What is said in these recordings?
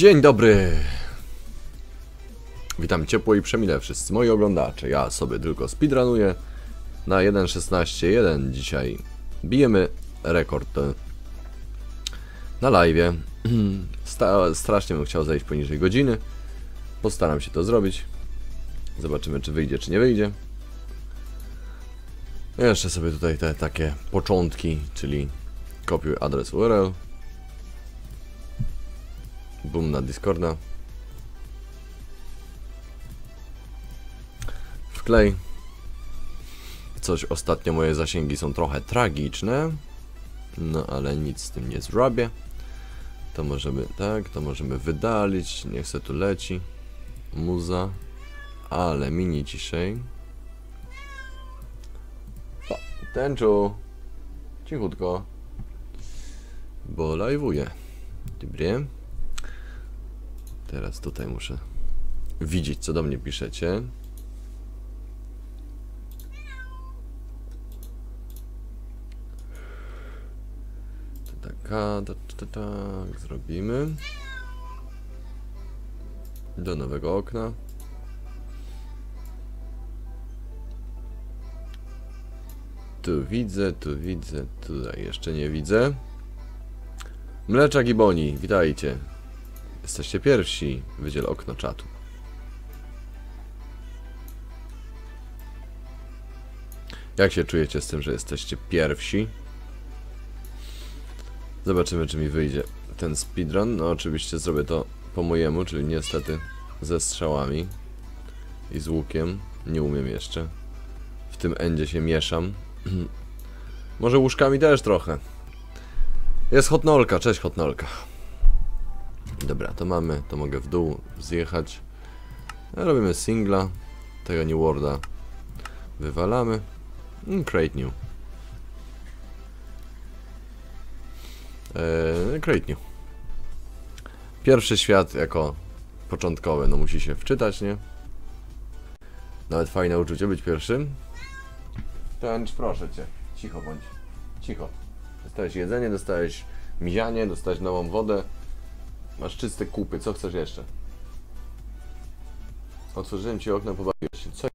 Dzień dobry! Witam ciepło i przemile wszyscy moi oglądacze. Ja sobie tylko speedrunuję na 1.16.1 dzisiaj. Bijemy rekord na live'ie. Strasznie bym chciał zejść poniżej godziny. Postaram się to zrobić. Zobaczymy, czy wyjdzie, czy nie wyjdzie. Jeszcze sobie tutaj te takie początki, czyli kopiuj adres URL. Boom na Discorda. Wklej. Coś ostatnio moje zasięgi są trochę tragiczne. No ale nic z tym nie zrobię. To możemy, tak, to możemy wydalić. Niech se tu leci. Muza. Ale mini ciszej. O, Tęczu. Cichutko. Bo live'uję. Dobry. Teraz tutaj muszę widzieć, co do mnie piszecie. Tak zrobimy. Do nowego okna. Tu widzę, tutaj jeszcze nie widzę. Mleczak i Boni, witajcie. Jesteście pierwsi, wydziel okno czatu. Jak się czujecie z tym, że jesteście pierwsi? Zobaczymy, czy mi wyjdzie ten speedrun. No oczywiście zrobię to po mojemu, czyli niestety ze strzałami i z łukiem. Nie umiem jeszcze. W tym endzie się mieszam. Może łóżkami też trochę. Jest Hotnolka, cześć Hotnolka. Dobra, to mamy, to mogę w dół zjechać. Robimy singla. Tego New Worlda wywalamy. Create new. Create new. Pierwszy świat jako początkowy. No musi się wczytać, nie? Nawet fajne uczucie być pierwszym. Tęcz, proszę cię. Cicho bądź. Cicho. Dostałeś jedzenie, dostałeś mizianie, dostałeś nową wodę. Masz czyste kupy, co chcesz jeszcze? Otworzyłem ci okno, pobawiłeś się. Co?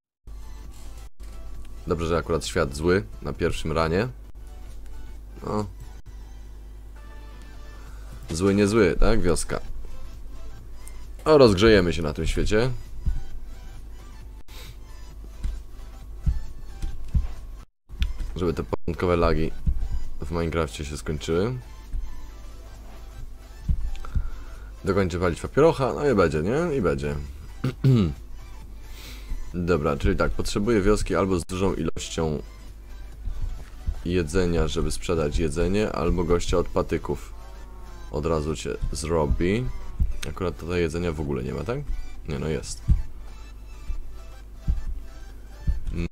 Dobrze, że akurat świat zły na pierwszym ranie. No. Zły, niezły, tak? Wioska. A rozgrzejemy się na tym świecie. Żeby te początkowe lagi w Minecrafcie się skończyły. Dokończę palić papierocha, no i będzie, nie? I będzie. Dobra, czyli tak, potrzebuję wioski albo z dużą ilością jedzenia, żeby sprzedać jedzenie, albo gościa od patyków. Od razu cię zrobi. Akurat tutaj jedzenia w ogóle nie ma, tak? Nie, no jest.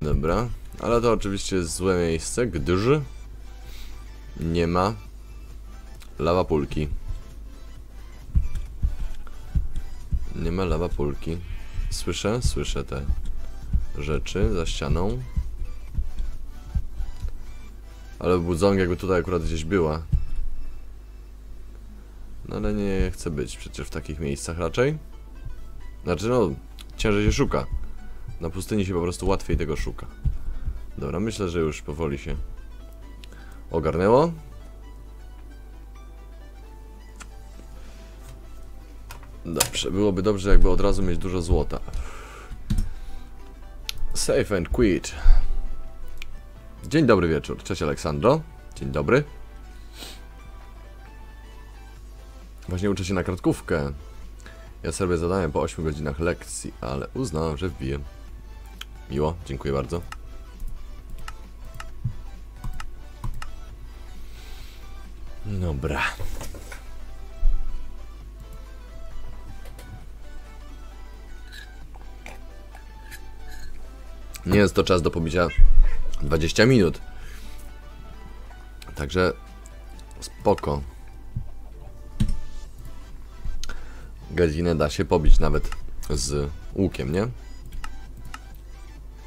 Dobra, ale to oczywiście jest złe miejsce, gdyż nie ma lawapulki. Nie ma lawapulki. Słyszę te rzeczy za ścianą. Ale budzong jakby tutaj akurat gdzieś była. No ale nie chcę być przecież w takich miejscach raczej. Znaczy no, ciężej się szuka. Na pustyni się po prostu łatwiej tego szuka. Dobra, myślę, że już powoli się ogarnęło. Dobrze, byłoby dobrze, jakby od razu mieć dużo złota. Save and quit. Dzień dobry wieczór, cześć Aleksandro. Dzień dobry. Właśnie uczę się na kartkówkę. Ja sobie zadałem po 8 godzinach lekcji, ale uznałem, że wbiję. Miło, dziękuję bardzo. Dobra. Nie jest to czas do pobicia 20 minut. Także spoko. Godzinę da się pobić nawet z łukiem, nie?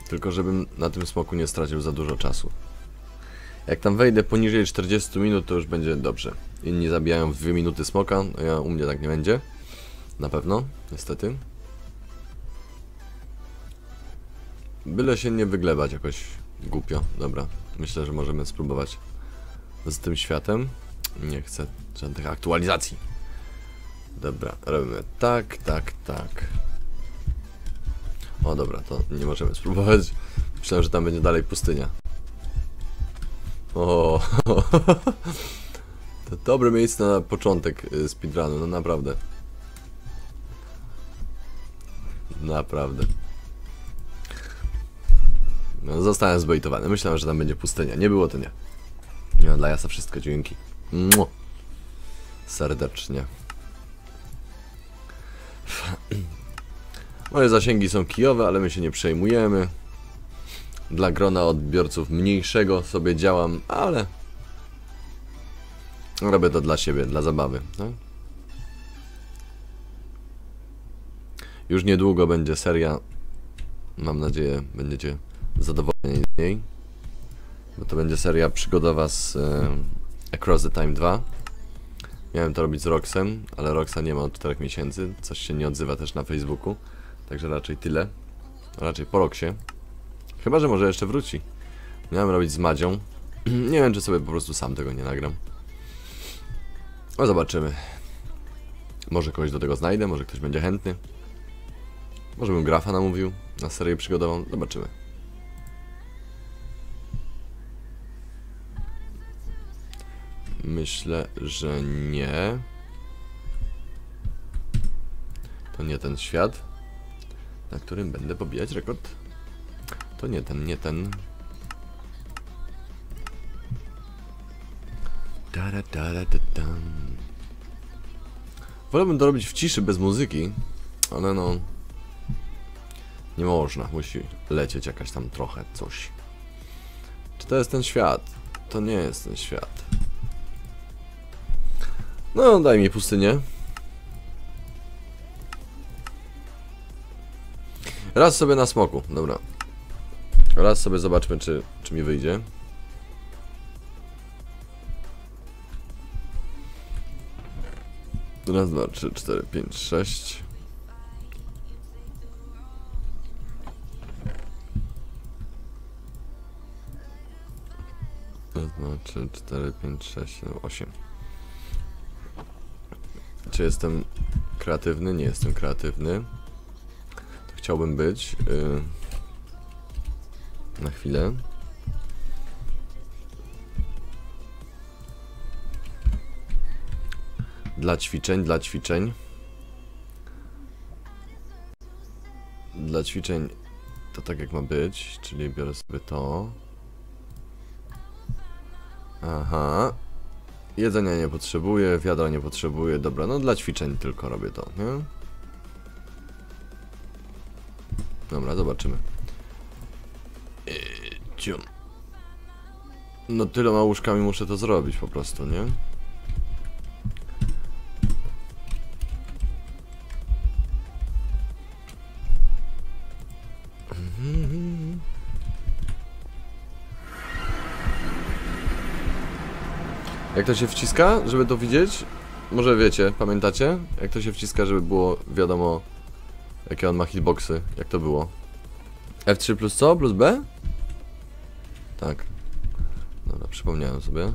Tylko żebym na tym smoku nie stracił za dużo czasu. Jak tam wejdę poniżej 40 minut, to już będzie dobrze. Inni zabijają w 2 minuty smoka, a ja, u mnie tak nie będzie. Na pewno, niestety. Byle się nie wyglebać jakoś głupio. Dobra, myślę, że możemy spróbować z tym światem. Nie chcę żadnych aktualizacji. Dobra, robimy tak, tak, tak. O dobra, to nie możemy spróbować. Myślałem, że tam będzie dalej pustynia. O, to dobre miejsce na początek speedrunu, no naprawdę. Naprawdę. No, zostałem zbejtowany. Myślałem, że tam będzie pustynia. Nie było to, nie. No, dla Jasa wszystko, dzięki. Mua. Serdecznie. Moje zasięgi są kijowe, ale my się nie przejmujemy. Dla grona odbiorców mniejszego sobie działam, ale robię to dla siebie, dla zabawy. No? Już niedługo będzie seria. Mam nadzieję, będziecie zadowoleni z niej. Bo to będzie seria przygodowa z Across the Time 2. Miałem to robić z Roxem, ale Roxa nie ma od 4 miesięcy. Coś się nie odzywa też na Facebooku. Także raczej tyle. Raczej po Roxie. Chyba, że może jeszcze wróci. Miałem robić z Madzią. Nie wiem, czy sobie po prostu sam tego nie nagram. No zobaczymy. Może kogoś do tego znajdę, może ktoś będzie chętny. Może bym Grafa namówił na serię przygodową. Zobaczymy. Myślę, że nie. To nie ten świat, na którym będę pobijać rekord. To nie ten, nie ten. Wolałbym to robić w ciszy, bez muzyki, ale no... nie można, musi lecieć jakaś tam trochę coś. Czy to jest ten świat? To nie jest ten świat. No, daj mi pustynię. Raz sobie na smoku, dobra. Raz sobie zobaczmy, czy mi wyjdzie. Raz, dwa, trzy, cztery, pięć, sześć. Raz, dwa, trzy, cztery, pięć, sześć, siedem, osiem. Czy jestem kreatywny? Nie jestem kreatywny. To chciałbym być. Na chwilę. Dla ćwiczeń, dla ćwiczeń. Dla ćwiczeń to tak jak ma być, czyli biorę sobie to. Aha. Jedzenia nie potrzebuję, wiadra nie potrzebuję. Dobra, no dla ćwiczeń tylko robię to, nie? Dobra, zobaczymy. No tyloma łóżkami muszę to zrobić po prostu, nie? Jak to się wciska, żeby to widzieć? Może wiecie, pamiętacie? Jak to się wciska, żeby było wiadomo, jakie on ma hitboxy, jak to było? F3 plus co? Plus B? Tak. Dobra, przypomniałem sobie.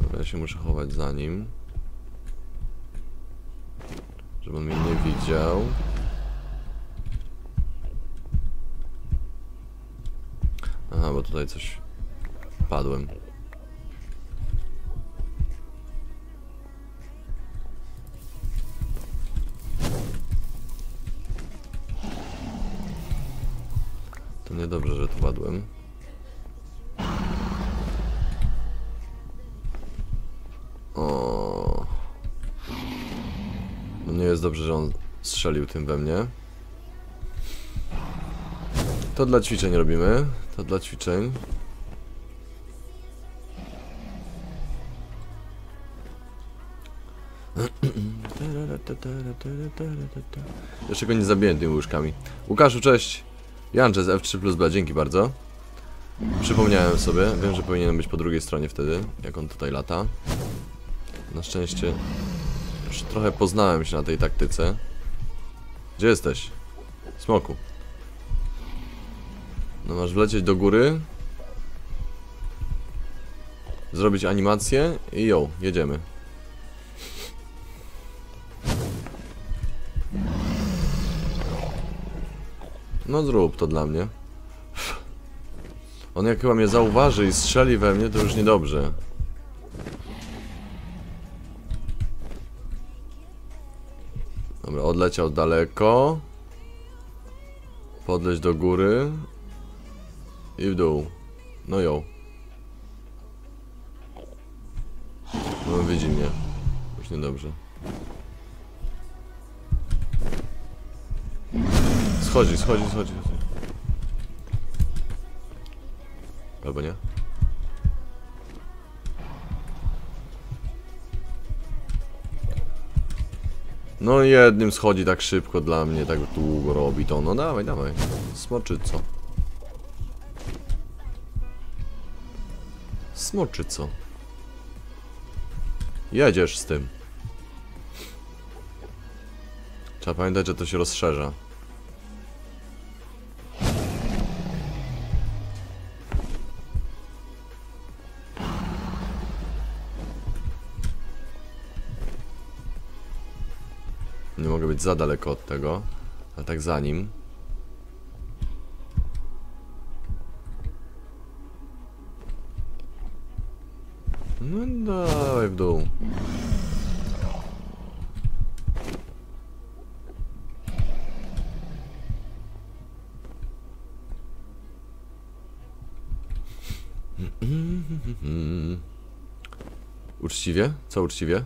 Dobra, ja się muszę chować za nim, żeby on mnie nie widział. Aha, bo tutaj coś... padłem. To niedobrze, że tu padłem. O. No nie jest dobrze, że on strzelił tym we mnie. To dla ćwiczeń robimy. To dla ćwiczeń. Jeszcze go nie zabiłem tymi łóżkami. Łukaszu, cześć! Janczę z F3 plus B, dzięki bardzo. Przypomniałem sobie, wiem, że powinienem być po drugiej stronie wtedy, jak on tutaj lata. Na szczęście już trochę poznałem się na tej taktyce. Gdzie jesteś? Smoku. No masz wlecieć do góry, zrobić animację i yo, jedziemy. No zrób to dla mnie. On jak chyba mnie zauważy i strzeli we mnie, to już niedobrze. Dobra, odleciał daleko. Podleć do góry. I w dół. No ją. No widzi mnie. Już niedobrze. Schodzi, schodzi, schodzi. Albo nie? No jednym schodzi tak szybko dla mnie, tak długo robi to. No dawaj, dawaj. Smoczyco. Smoczyco. Jedziesz z tym. Trzeba pamiętać, że to się rozszerza. Nie mogę być za daleko od tego, a tak za nim. No dawaj w dół. Uczciwie? Co uczciwie?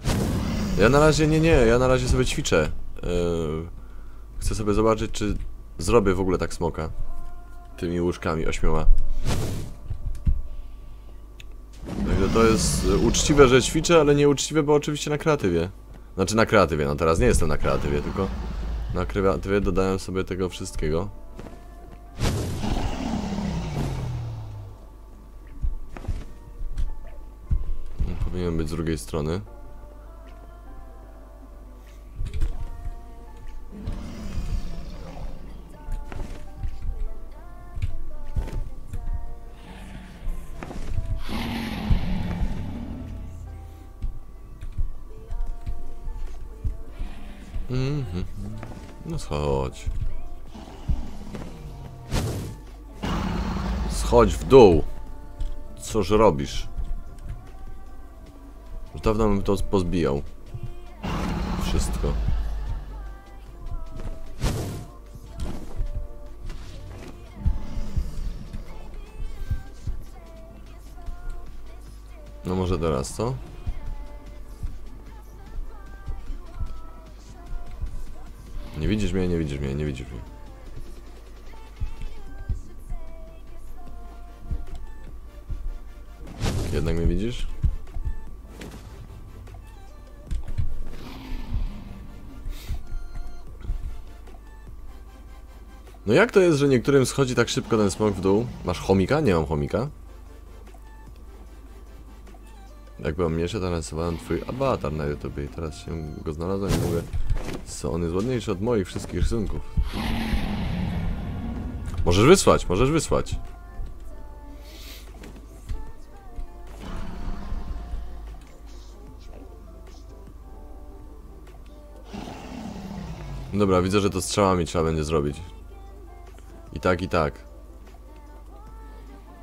Ja na razie nie, ja na razie sobie ćwiczę. Chcę sobie zobaczyć, czy zrobię w ogóle tak smoka tymi łóżkami 8. Także to jest uczciwe, że ćwiczę, ale nieuczciwe, bo oczywiście na kreatywie. Znaczy na kreatywie, no teraz nie jestem na kreatywie, tylko na kreatywie dodałem sobie tego wszystkiego. Powinien być z drugiej strony. No schodź. Schodź w dół. Coż robisz? Już dawno bym to pozbijał. Wszystko. No może teraz, co? Nie widzisz mnie, nie widzisz mnie. Jednak mnie widzisz? No jak to jest, że niektórym schodzi tak szybko ten smok w dół? Masz chomika? Nie mam chomika. Jak byłem mniejszy, to narysowałem twój awatar na YouTubie i teraz się go znalazłem i mówię, co on jest ładniejszy od moich wszystkich rysunków. Możesz wysłać, możesz wysłać. Dobra, widzę, że to strzałami trzeba będzie zrobić. I tak, i tak.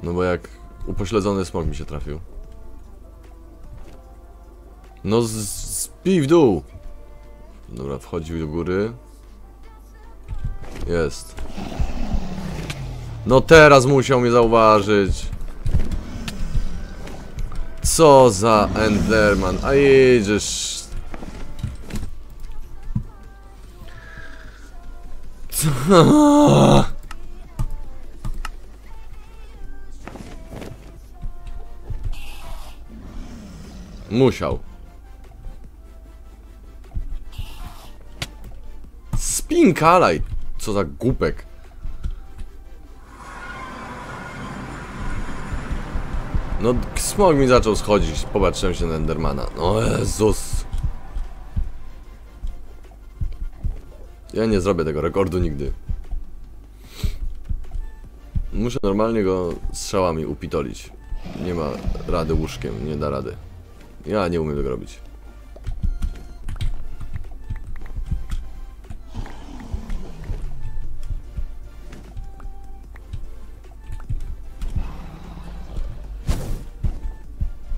No bo jak upośledzony smok mi się trafił. No spij w dół. Dobra, wchodził do góry. Jest. No teraz musiał mnie zauważyć. Co za enderman. A jedziesz. Co? Musiał. Inkalaj! Co za głupek. No, smog mi zaczął schodzić. Popatrzyłem się na Endermana. O Jezus. Ja nie zrobię tego rekordu nigdy. Muszę normalnie go strzałami upitolić. Nie ma rady łóżkiem, nie da rady. Ja nie umiem tego robić.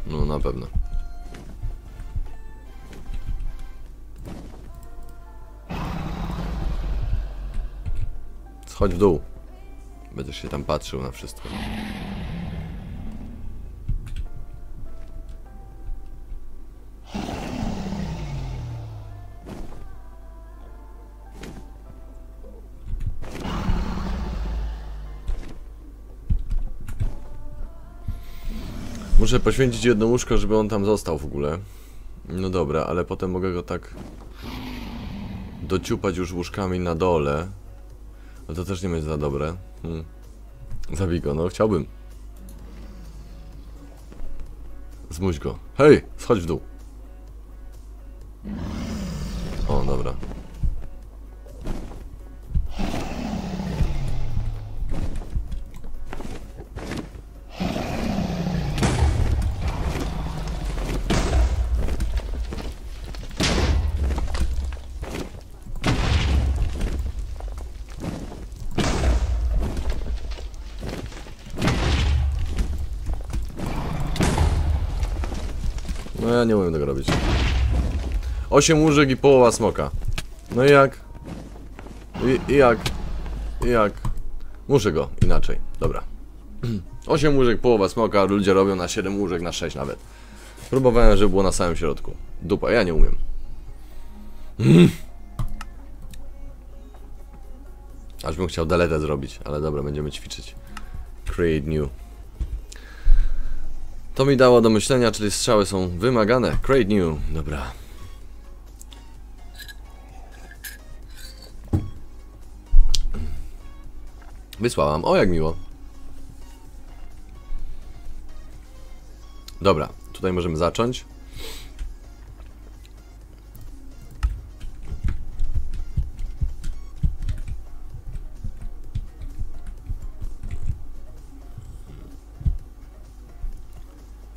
No na pewno. Schodź w dół. Będziesz się tam patrzył na wszystko. Muszę poświęcić jedno łóżko, żeby on tam został w ogóle. No dobra, ale potem mogę go tak dociupać już łóżkami na dole. No to też nie będzie za dobre. Zabij go, no chciałbym. Zmuś go. Hej, schodź w dół. O, dobra. Ja nie umiem tego robić. 8 łóżek i połowa smoka. No i jak? I jak? Muszę go inaczej. Dobra. 8 łóżek, połowa smoka. Ludzie robią na 7 łóżek, na 6 nawet. Próbowałem, żeby było na samym środku. Dupa, ja nie umiem. Aż bym chciał deletę zrobić, ale dobra, będziemy ćwiczyć. Create new. To mi dało do myślenia, czyli strzały są wymagane. Create new. Dobra. Wysłałam. O, jak miło. Dobra, tutaj możemy zacząć.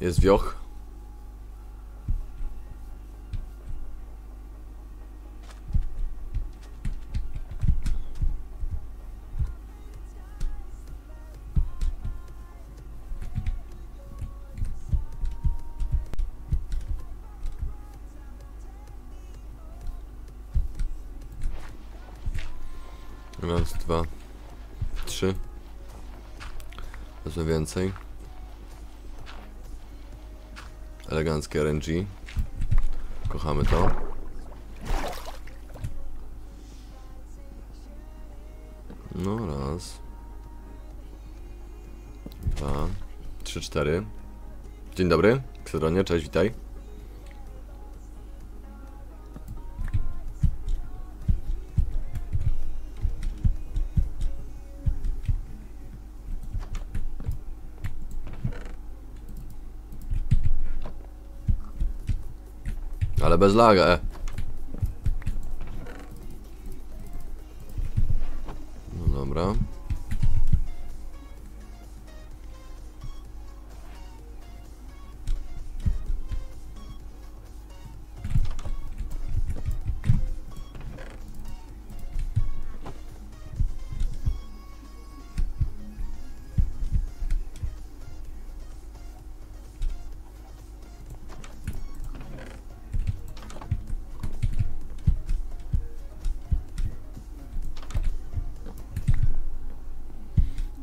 Jest wioch. Raz, dwa, trzy. Może więcej. Eleganckie RNG. Kochamy to. No raz. Dwa. Trzy, cztery. Dzień dobry. Ksedronia, cześć, witaj. Ale bez laga, No dobra.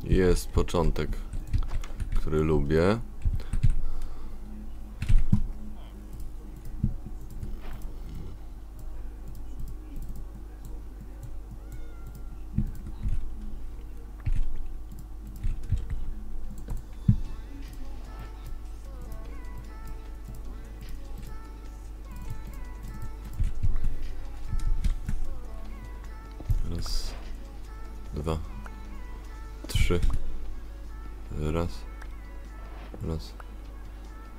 Jest początek, który lubię. Raz, dwa, trzy. Raz.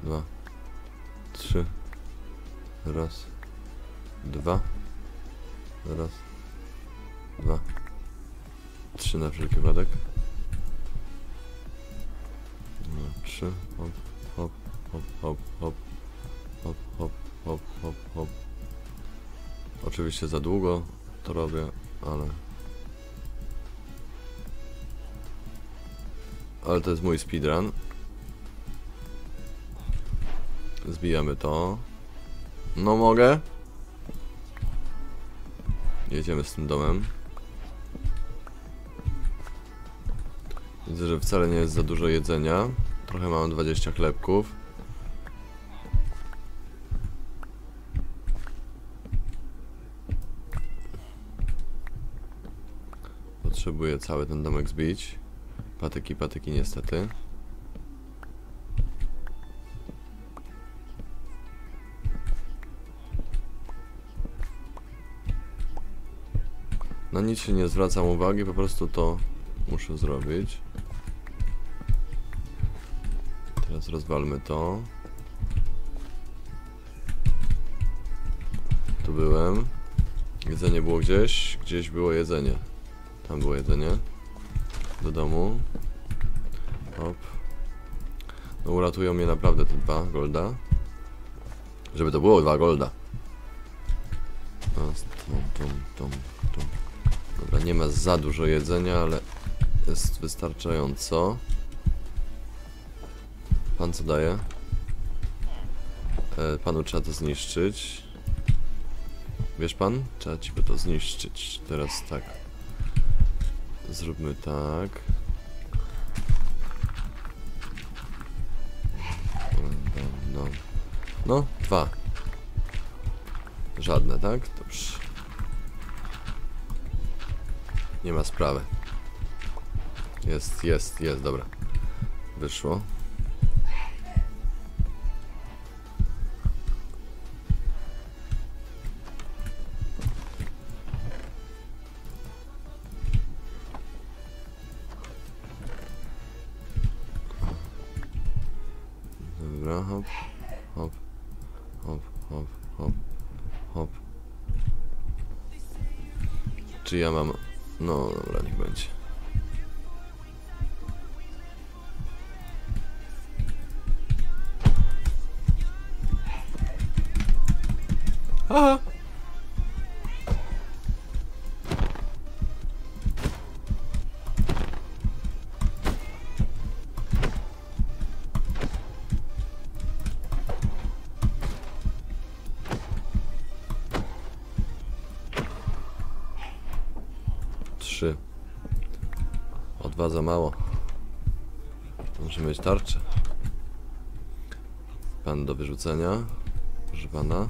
dwa, trzy, raz, dwa, raz, dwa, trzy na wszelki wypadek. Trzy, hop, hop, hop, hop, hop, hop, hop, hop, hop, hop. Oczywiście za długo to robię, ale to jest mój speedrun. Zbijamy to. No mogę. Jedziemy z tym domem. Widzę, że wcale nie jest za dużo jedzenia. Trochę mam 20 chlebków. Potrzebuję cały ten domek zbić. Patyki, patyki niestety. Na nic się nie zwracam uwagi, po prostu to muszę zrobić. Teraz rozwalmy to. Tu byłem. Jedzenie było gdzieś. Gdzieś było jedzenie. Tam było jedzenie. Do domu. Hop. No uratują mnie naprawdę te 2 golda. Żeby to było 2 golda. Dobra, nie ma za dużo jedzenia, ale jest wystarczająco. Pan co daje? Panu trzeba to zniszczyć. Wiesz pan? Trzeba ci by to zniszczyć. Teraz tak. Zróbmy tak. No, 2. Żadne, tak? Dobrze. Nie ma sprawy. Jest, dobra. Wyszło. Dobra, hop, hop, hop, hop, hop, hop. Czy ja mam... No dobra, niech będzie. Aha. O 2 za mało. Musimy mieć tarczę. Pan do wyrzucenia. Proszę pana.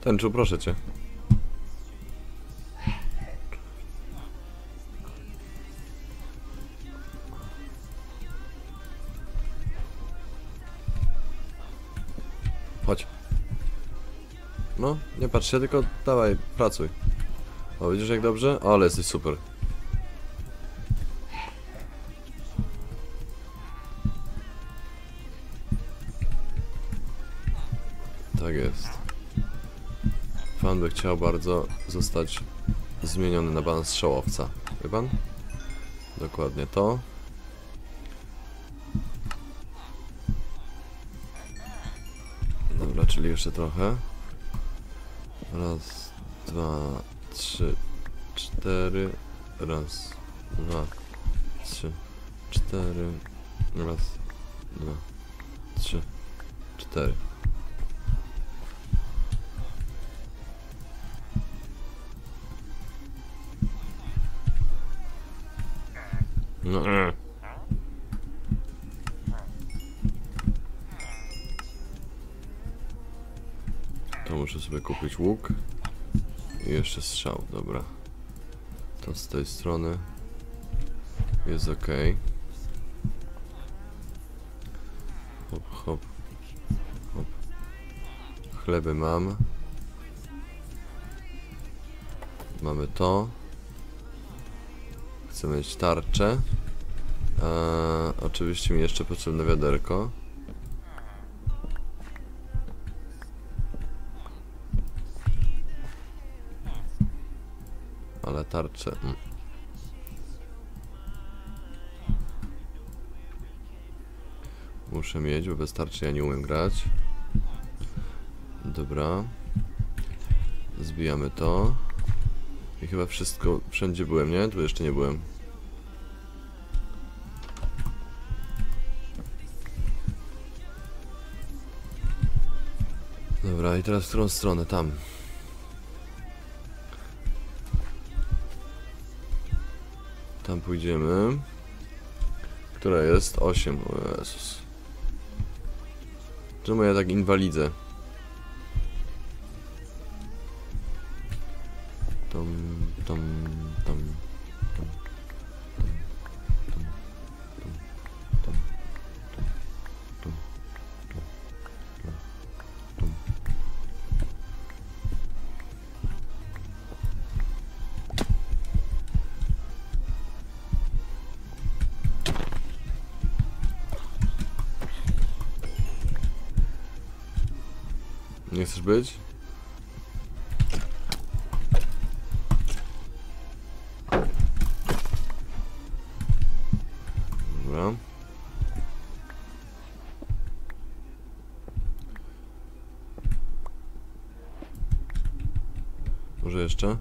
Tęczu, proszę cię. No, nie patrz się, tylko dawaj, pracuj. O, widzisz jak dobrze? O, ale jesteś super. Tak jest. Fan by chciał bardzo zostać zmieniony na ban strzałowca. Wie pan? Dokładnie to. Dobra, czyli jeszcze trochę. Raz, dwa, trzy, cztery. Raz, dwa, trzy, cztery. Raz, dwa, trzy, cztery. No. To muszę sobie kupić łuk i jeszcze strzał, dobra. To z tej strony jest ok. Hop, hop, hop. Chleby mam. Mamy to. Chcemy mieć tarczę. Oczywiście mi jeszcze potrzebne wiaderko. Ale tarczę... Muszę mieć, bo bez tarczy ja nie umiem grać. Dobra. Zbijamy to. I chyba wszystko... Wszędzie byłem, nie? Tu jeszcze nie byłem. Dobra, i teraz w którą stronę? Tam. Tam pójdziemy. Która jest? 8. O Jezus. Czemu ja tak inwalidzę? Nie chcesz być? Dobra. Może jeszcze? Nie?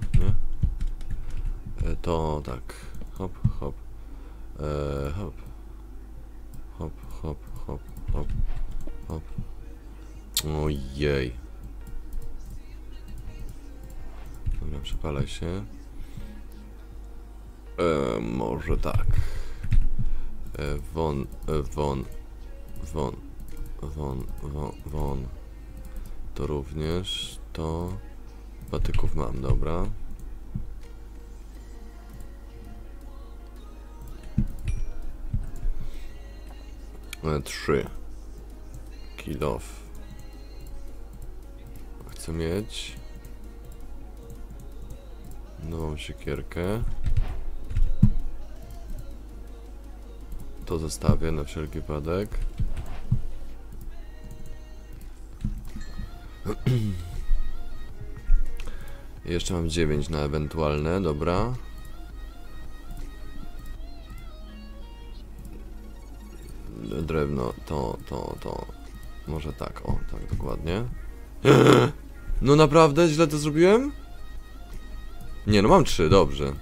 To tak. Hop, hop. Hop. Hop, hop, hop, hop, hop. Ojej. Dobra, przepalaj się. Może tak. Won, won, won, won, won, won. To również, to... Batyków mam, dobra. Trzy. Kill off. Chcę mieć... nową siekierkę. To zostawię na wszelki wypadek. Jeszcze mam 9 na ewentualne, dobra. Drewno, to. Może tak, o, tak dokładnie. No naprawdę? Źle to zrobiłem? Nie, no mam 3, dobrze.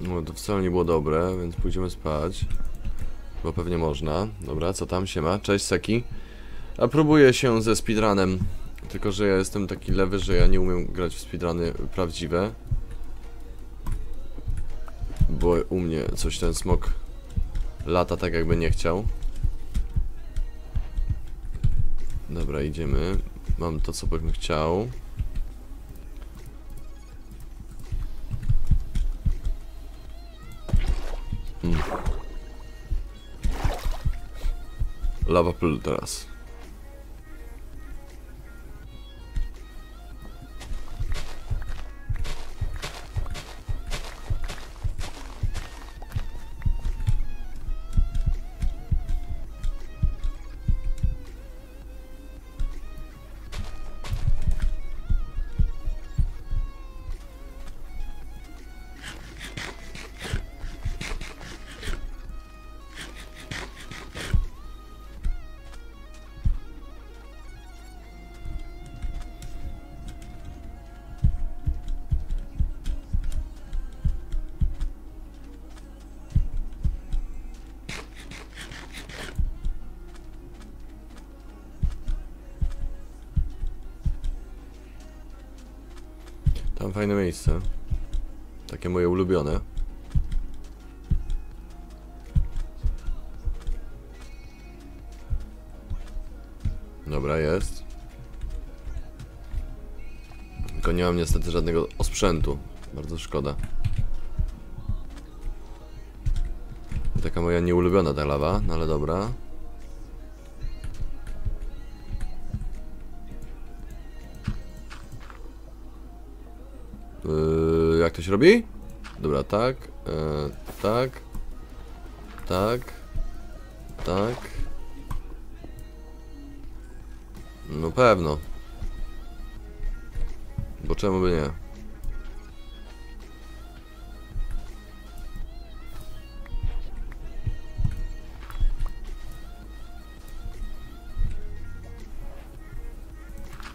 No to wcale nie było dobre, więc pójdziemy spać. Bo pewnie można. Dobra, co tam się ma? Cześć Seki. A próbuję się ze speedrunem. Tylko, że ja jestem taki lewy, że ja nie umiem grać w speedruny prawdziwe. Bo u mnie coś ten smok lata tak jakby nie chciał. Dobra, idziemy. Mam to, co bym chciał. Lava pool teraz. Tam fajne miejsce. Takie moje ulubione. Dobra, jest. Tylko nie mam niestety żadnego osprzętu. Bardzo szkoda. Taka moja nieulubiona ta lawa, no ale dobra. Jak to się robi? Dobra, tak, tak, tak, tak. No pewno. Bo czemu by nie?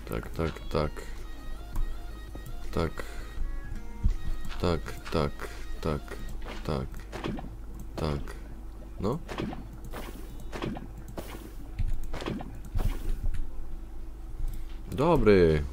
Tak, tak, tak. Tak. Tak, tak, tak, tak, tak. No. Dobry.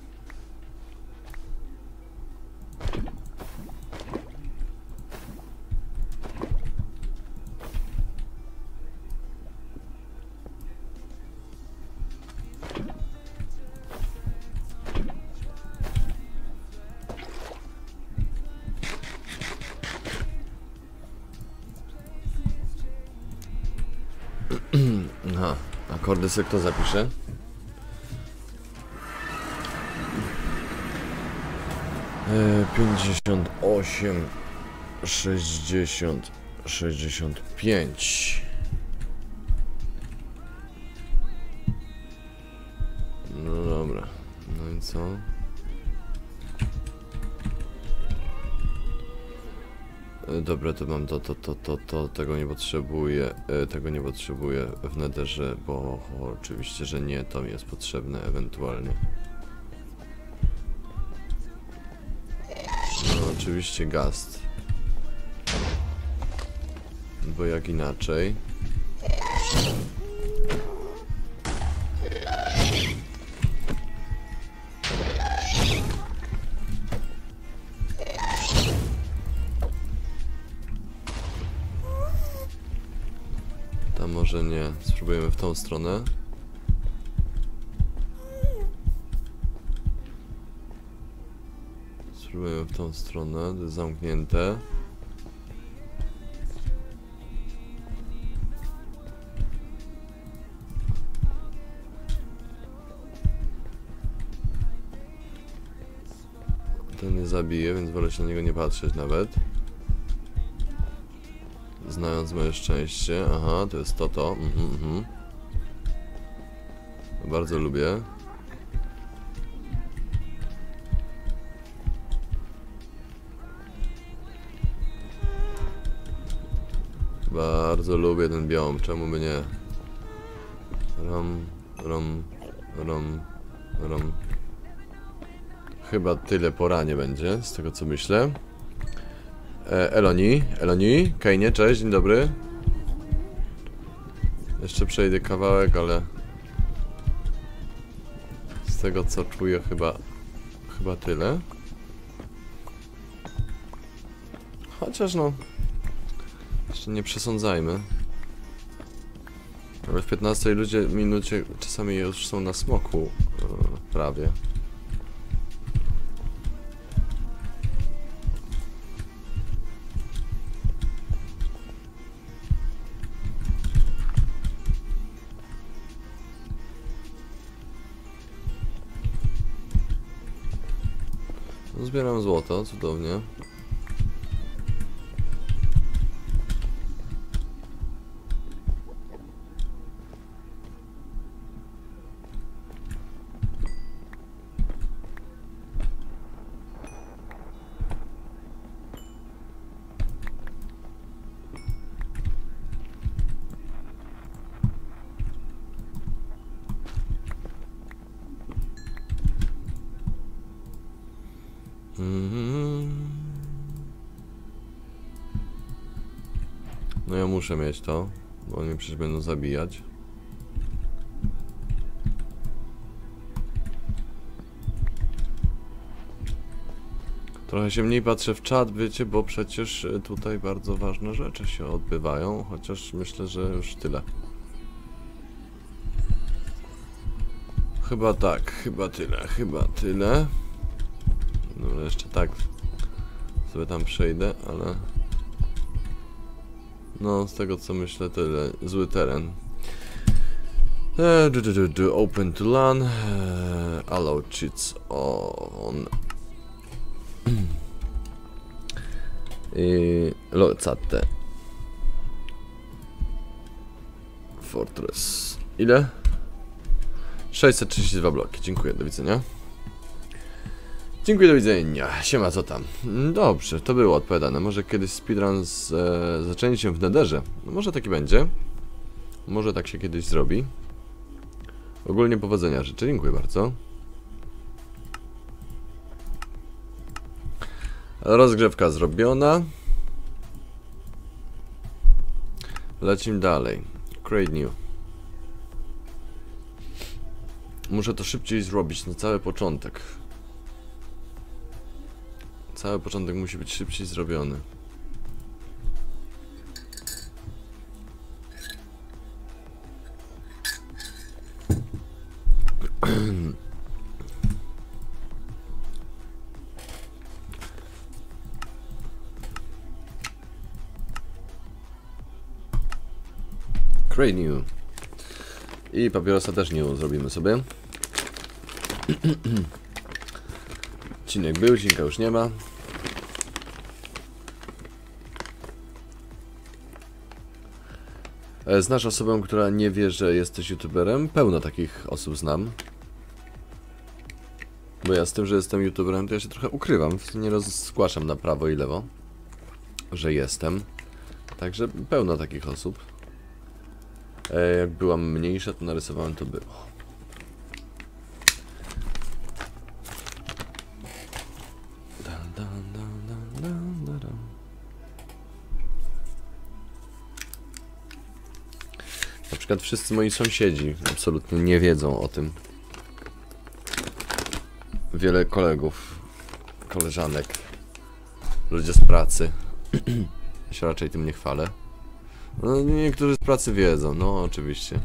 Aha, akordy sobie kto zapisze? Pięćdziesiąt osiem, 60, 65. No dobra, no i co? Dobra, to mam to, tego nie potrzebuję, w netherze, bo oczywiście, że nie, to mi jest potrzebne ewentualnie. No oczywiście gast. Bo jak inaczej. Może nie, spróbujemy w tą stronę. Spróbujemy w tą stronę, to jest zamknięte. Ten nie zabije, więc wolę się na niego nie patrzeć nawet. Znając moje szczęście, aha, to jest to. Bardzo lubię. Bardzo lubię ten biom, czemu by nie? Rom. Chyba tyle po ranie będzie, z tego co myślę. Eloni, Kejnie, cześć, dzień dobry. Jeszcze przejdę kawałek, ale z tego co czuję chyba tyle. Chociaż no, jeszcze nie przesądzajmy. Ale w 15 minucie czasami już są na smoku, prawie. Zbieram złoto, cudownie. No ja muszę mieć to, bo oni przecież będą zabijać. Trochę się mniej patrzę w czat, wiecie, bo przecież tutaj bardzo ważne rzeczy się odbywają, chociaż myślę, że już tyle. Chyba tak, chyba tyle. No jeszcze tak sobie tam przejdę, ale... No, z tego co myślę, tyle. Zły teren. Open to LAN. Allow cheats on... Locate. Fortress. Ile? 632 bloki. Dziękuję, do widzenia. Dziękuję, do widzenia. Siema, co tam? Dobrze, to było odpowiadane. Może kiedyś speedrun z zaczęciem w nederze. No, może taki będzie. Może tak się kiedyś zrobi. Ogólnie powodzenia życzę. Dziękuję bardzo. Rozgrzewka zrobiona. Lecimy dalej. Create new. Muszę to szybciej zrobić na cały początek. Cały początek musi być szybciej zrobiony. Create new. I papierosa też new zrobimy sobie. Cinek był, cinka już nie ma. Znasz osobę, która nie wie, że jesteś youtuberem? Pełno takich osób znam. Bo ja z tym, że jestem youtuberem, to ja się trochę ukrywam. Nie rozgłaszam na prawo i lewo, że jestem. Także pełno takich osób. Jak byłam mniejsza, to narysowałem to było. Na przykład wszyscy moi sąsiedzi absolutnie nie wiedzą o tym. Wiele kolegów, koleżanek, ludzie z pracy. Ja się raczej tym nie chwalę. No, niektórzy z pracy wiedzą, no oczywiście.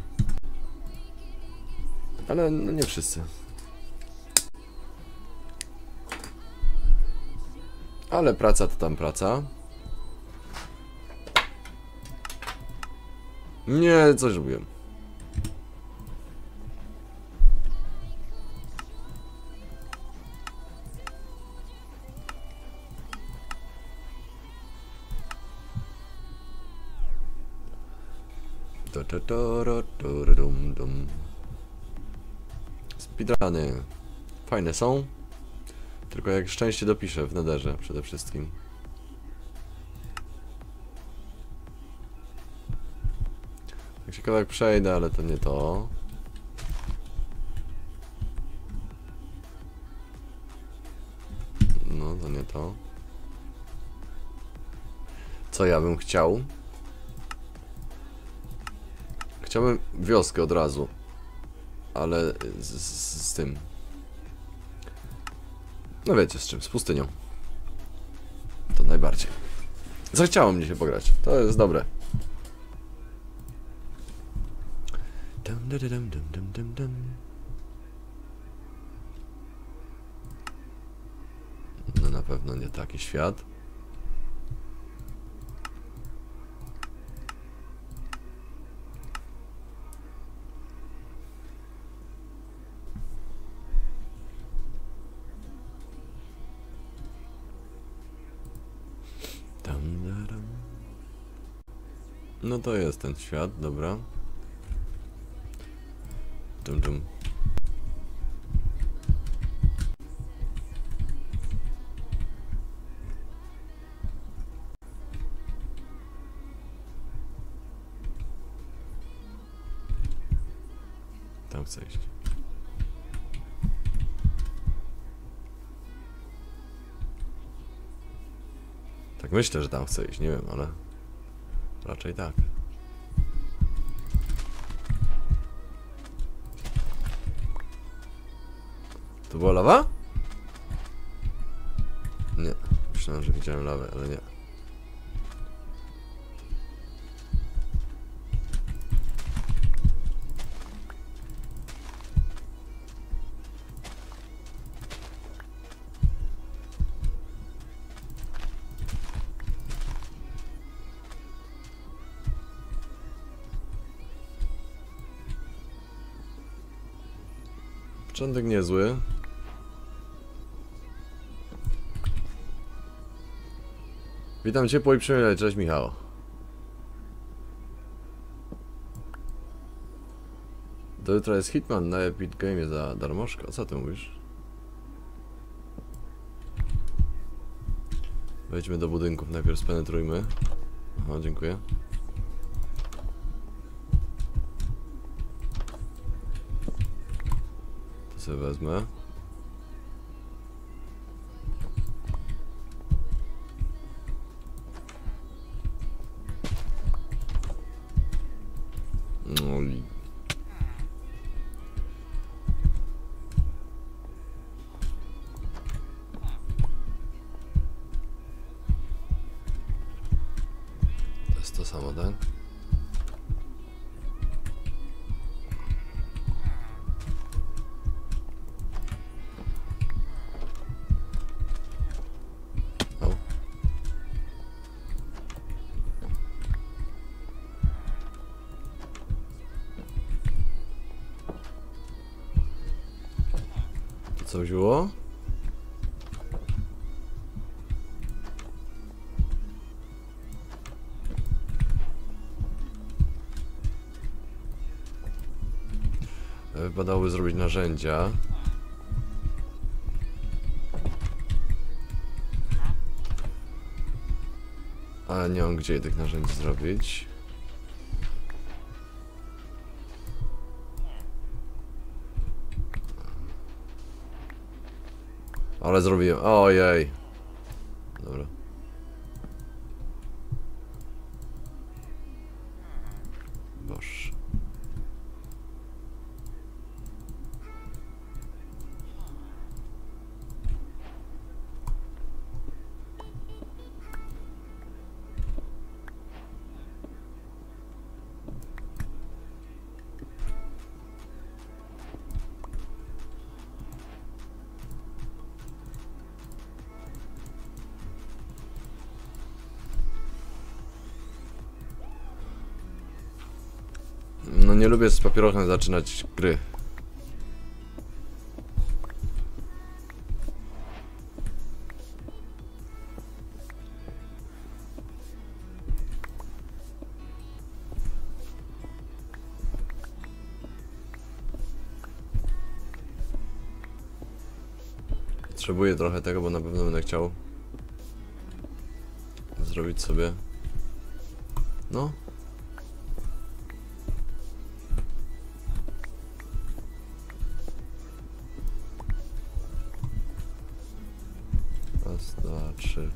Ale no, nie wszyscy. Ale praca to tam praca. Nie, coś robiłem. Speedruny fajne są. Tylko jak szczęście dopiszę w nederze przede wszystkim. Tak się kawałek przejdę, ale to nie to. No, to nie to. Co ja bym chciał? Chciałbym wioskę od razu. Ale z tym. No wiecie z czym, z pustynią. To najbardziej. Zachciało mnie się pograć, to jest dobre. No na pewno nie taki świat. No to jest ten świat, dobra. Dum-dum. Tam chcę iść. Tak myślę, że tam chcę iść, nie wiem, ale... Raczej tak. To była lawa? Nie. Myślałem, że widziałem lawę, ale nie. Początek niezły. Witam ciepło i przemielę, cześć Michał. Do jutra jest Hitman na Epic Game za darmożkę, co ty mówisz? Wejdźmy do budynków, najpierw spenetrujmy. Aha, dziękuję. To sobie wezmę. Co wzięło? Wypadałoby zrobić narzędzia. Ale nie mam gdzie tych narzędzi zrobić. Ale zrobiłem, ojej. Dobra. Boż. Nie lubię z papierochem zaczynać gry. Potrzebuję trochę tego, bo na pewno będę chciał zrobić sobie. No.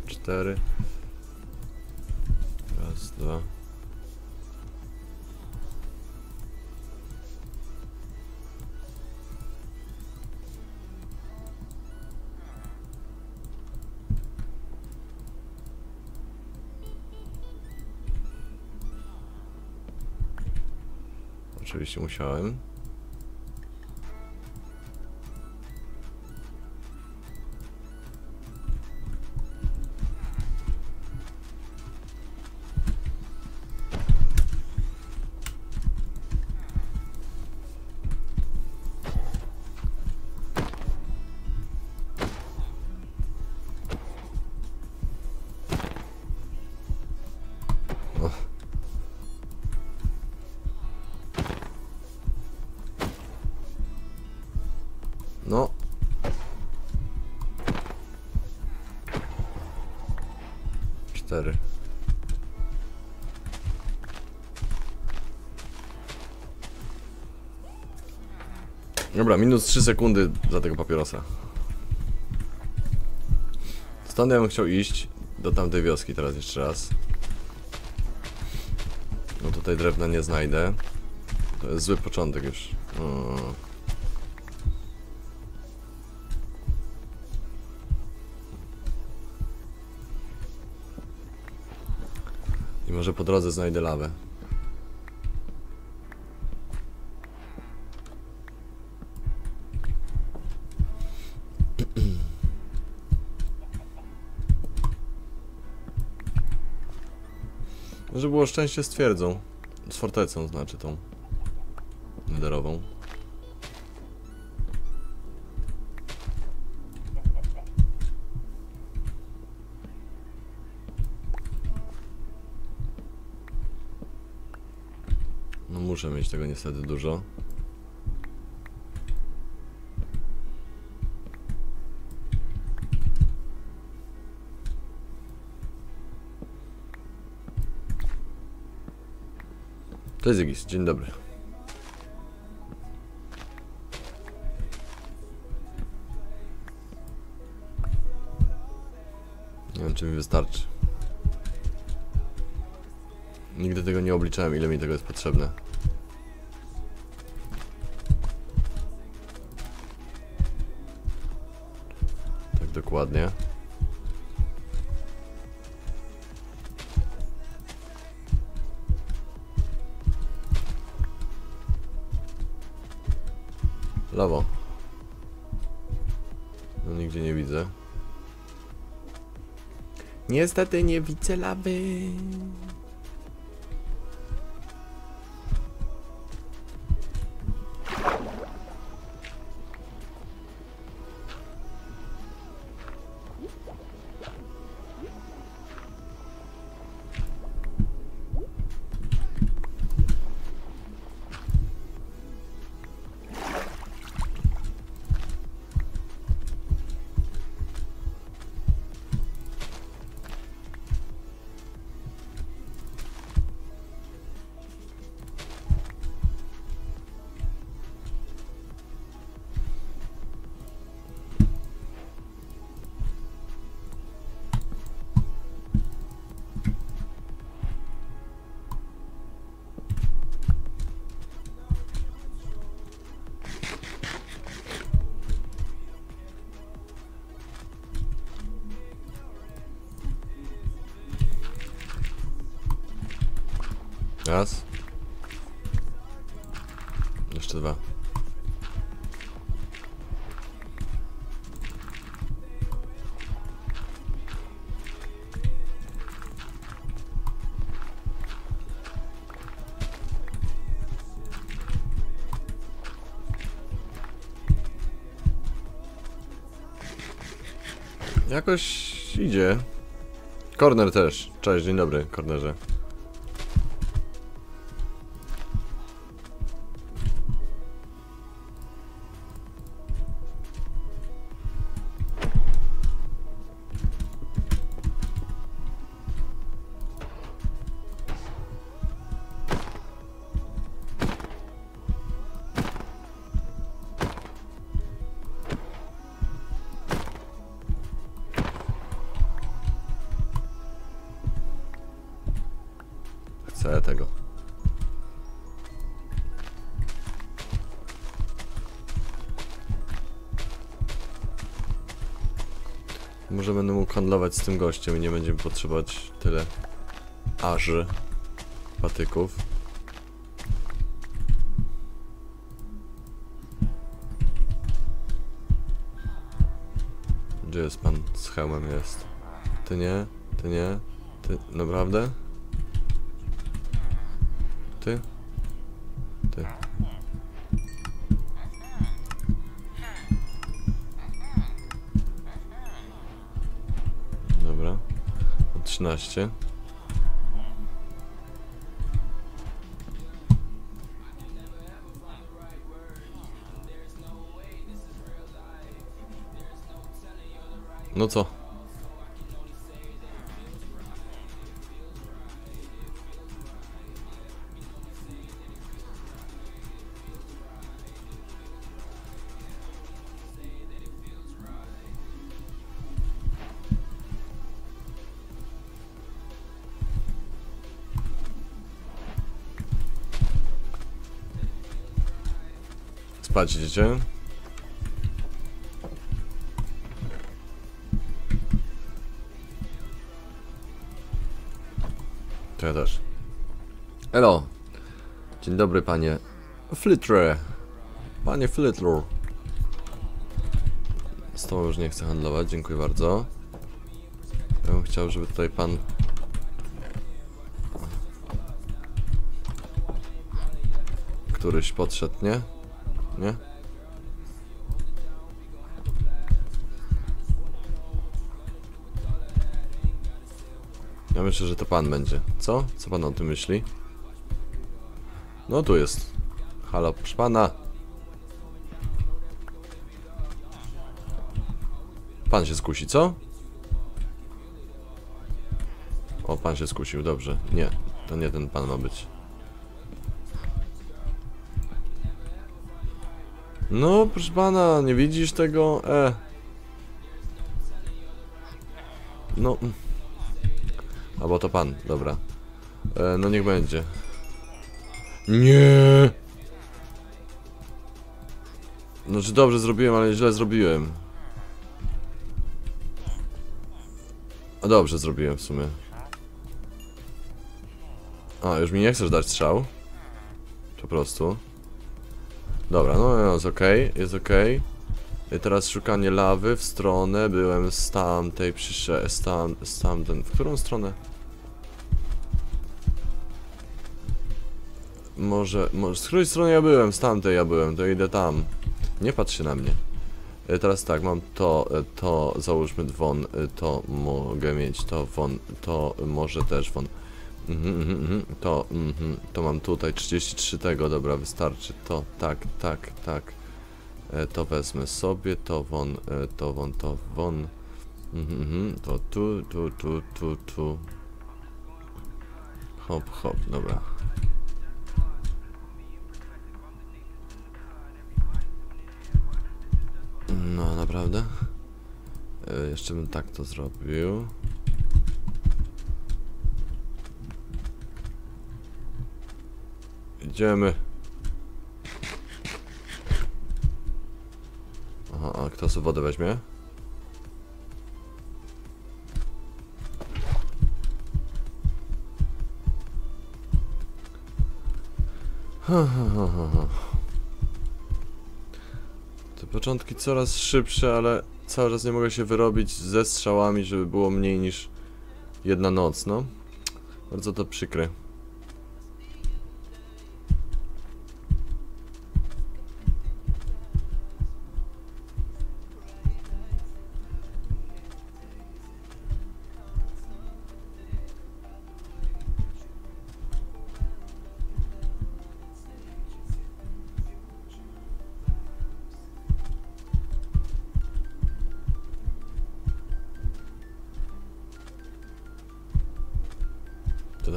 Cztery. Raz, dwa. Oczywiście musiałem. No. Cztery. Dobra, minus 3 sekundy dla tego papierosa. Stąd ja bym chciał iść do tamtej wioski teraz jeszcze raz. No tutaj drewna nie znajdę. To jest zły początek już. Może po drodze znajdę lawę. Może było szczęście z twierdzą. Z fortecą, znaczy tą nederową. muszę mieć tego niestety dużo. Cześć Zigis, dzień dobry. Nie wiem, czy mi wystarczy. Nigdy tego nie obliczałem, ile mi tego jest potrzebne. Tak dokładnie. Lewo. No nigdzie nie widzę. Niestety nie widzę lawy. Raz. Jeszcze dwa. Jakoś idzie. Korner też. Cześć, dzień dobry, Kornerze. Tego. Może będę mógł handlować z tym gościem i nie będziemy potrzebować tyle aż patyków. Gdzie jest pan z hełmem? Jest. Ty nie? Ty nie? Ty naprawdę? Ty? Ty. Dobra. 13. No co? Spać idziecie? To ja też. Elo. Dzień dobry, panie Flitre. Panie Flitru. Z tobą już nie chcę handlować, dziękuję bardzo. Ja bym chciał, żeby tutaj pan... któryś podszedł, nie? Nie? Ja myślę, że to pan będzie. Co? Co pan o tym myśli? No tu jest. Halo, proszę pana. Pan się skusi, co? O, pan się skusił, dobrze. Nie, to nie ten pan ma być. No, proszę pana, nie widzisz tego? No. A bo to pan, dobra. No niech będzie. Nie. Znaczy dobrze zrobiłem, ale źle zrobiłem. A dobrze zrobiłem w sumie. A, już mi nie chcesz dać strzał. Po prostu. Dobra, no jest okej, jest okej. I teraz szukanie lawy w stronę, byłem z tamtej przyszedłem, stamtąd, w którą stronę? Może, z której strony ja byłem? Z tamtej ja byłem, to idę tam. Nie patrz się na mnie. Teraz tak, mam to załóżmy won, to mogę mieć, to won, to może też won. To mam tutaj 33 tego, dobra, wystarczy. To, tak. To wezmę sobie, to won. To tu. Hop, dobra. No, naprawdę? Jeszcze bym tak to zrobił. Idziemy. Aha, a kto sobie wodę weźmie? Te początki coraz szybsze, ale cały czas nie mogę się wyrobić ze strzałami, żeby było mniej niż jedna noc, no. Bardzo to przykre.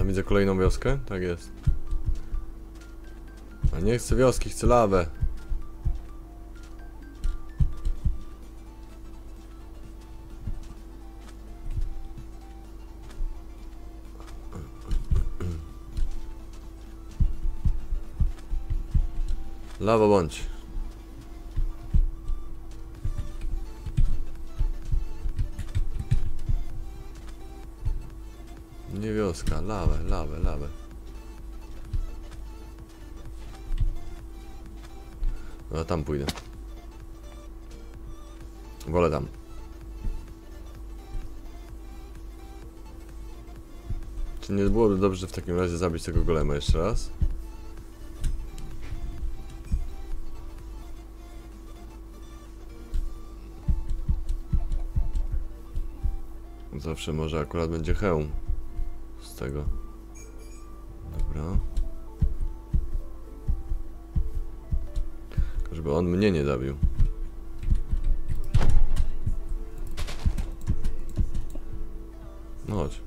Widzę kolejną wioskę? Tak jest. A nie chcę wioski, chcę lawę. Lawo bądź. Nie wioska, lawę. No tam pójdę. Wolę tam. Czy nie byłoby dobrze w takim razie zabić tego golema jeszcze raz? Zawsze może akurat będzie hełm. Tego. Dobra. Żeby on mnie nie zabił. No chodź.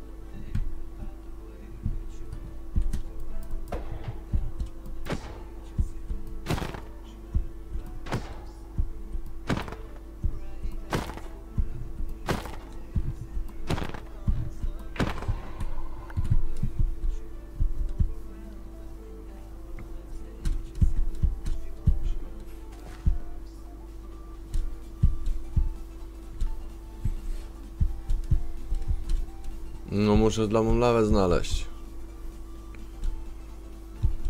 No muszę dla mą lawę znaleźć.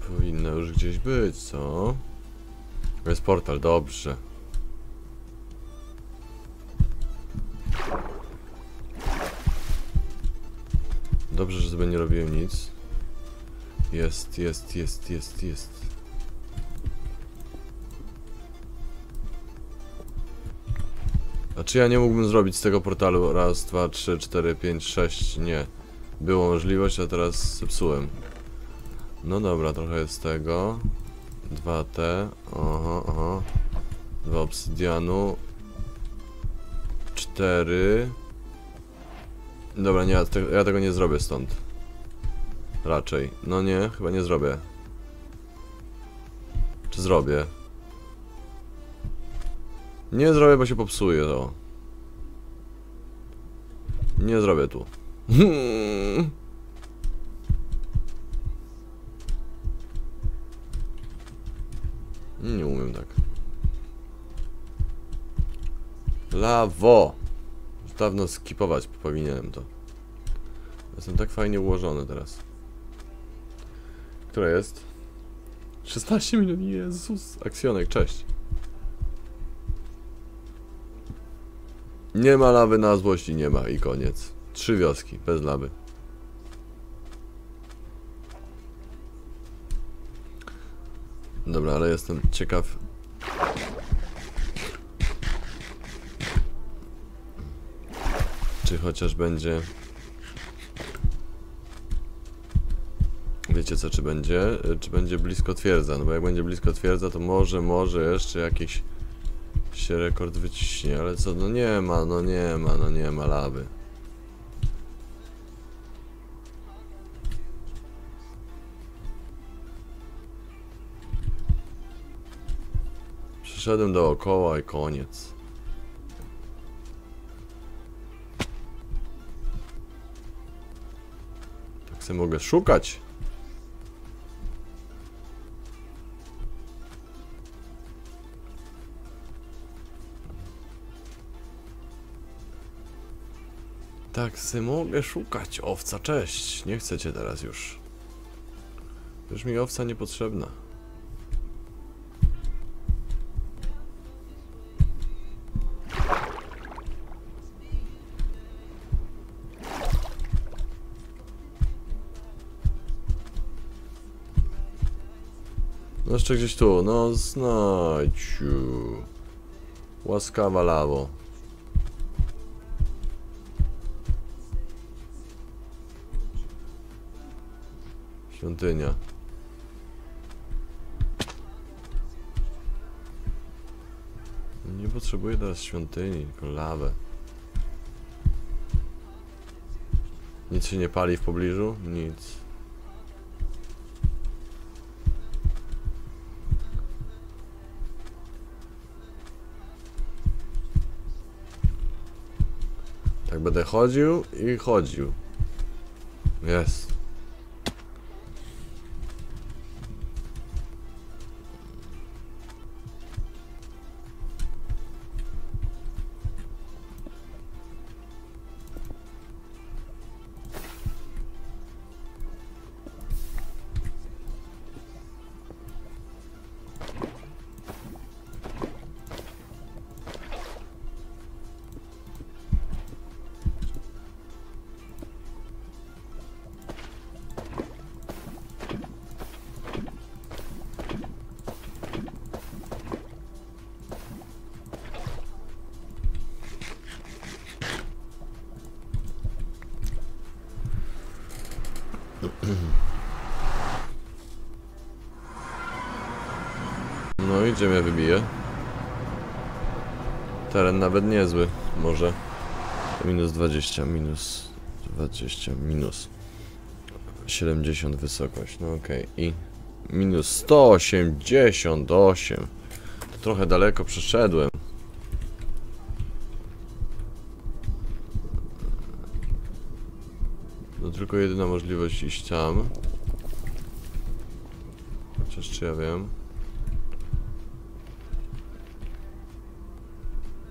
Powinno już gdzieś być, co? Jest portal, dobrze. Dobrze, że sobie nie robiłem nic. Jest. A czy ja nie mógłbym zrobić z tego portalu? Raz, dwa, trzy, cztery, pięć, sześć. Nie. Było możliwość, a teraz zepsułem. No dobra, trochę jest tego. 2T. Oho, oho. 2 obsydianu. 4. Dobra, nie, ja tego nie zrobię stąd. Raczej. No nie, chyba nie zrobię. Czy zrobię? Nie zrobię, bo się popsuje to. Nie zrobię tu. Nie umiem tak. Lawo! Już dawno skipować powinienem to. Jestem tak fajnie ułożony teraz. Która jest? 16 minut, Jezus! Aksjonek, cześć! Nie ma lawy na złości, nie ma i koniec. 3 wioski, bez lawy. Dobra, ale jestem ciekaw. Czy chociaż będzie... Wiecie co, czy będzie blisko twierdza, no bo jak będzie blisko twierdza, to może jeszcze jakiś się rekord wyciśnie, ale co, no nie ma, no nie ma lawy. Przyszedłem dookoła i koniec. Tak se mogę szukać. Tak se mogę szukać. Owca, cześć. Nie chcę cię teraz już. Już mi owca niepotrzebna. No jeszcze gdzieś tu. No znajdź. Łaskawa lawo. Świątynia. Nie potrzebuję teraz świątyni, tylko lawę. Nic się nie pali w pobliżu? Nic. Tak będę chodził i chodził. Jest. No i gdzie mnie wybije? Teren nawet niezły, może. Minus 20, minus 20, minus 70 wysokość, no okej. I minus 188. To trochę daleko przeszedłem. To tylko jedyna możliwość iść tam. Chociaż czy ja wiem.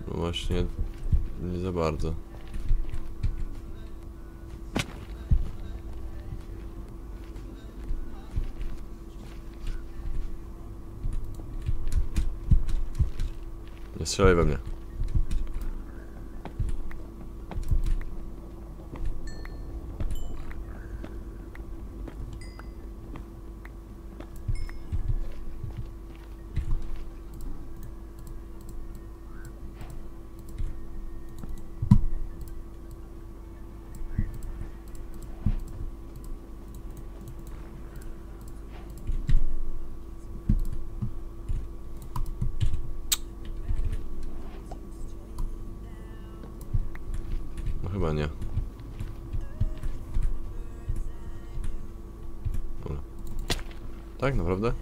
No właśnie, nie za bardzo. Nie strzelaj we mnie. Tak, naprawdę?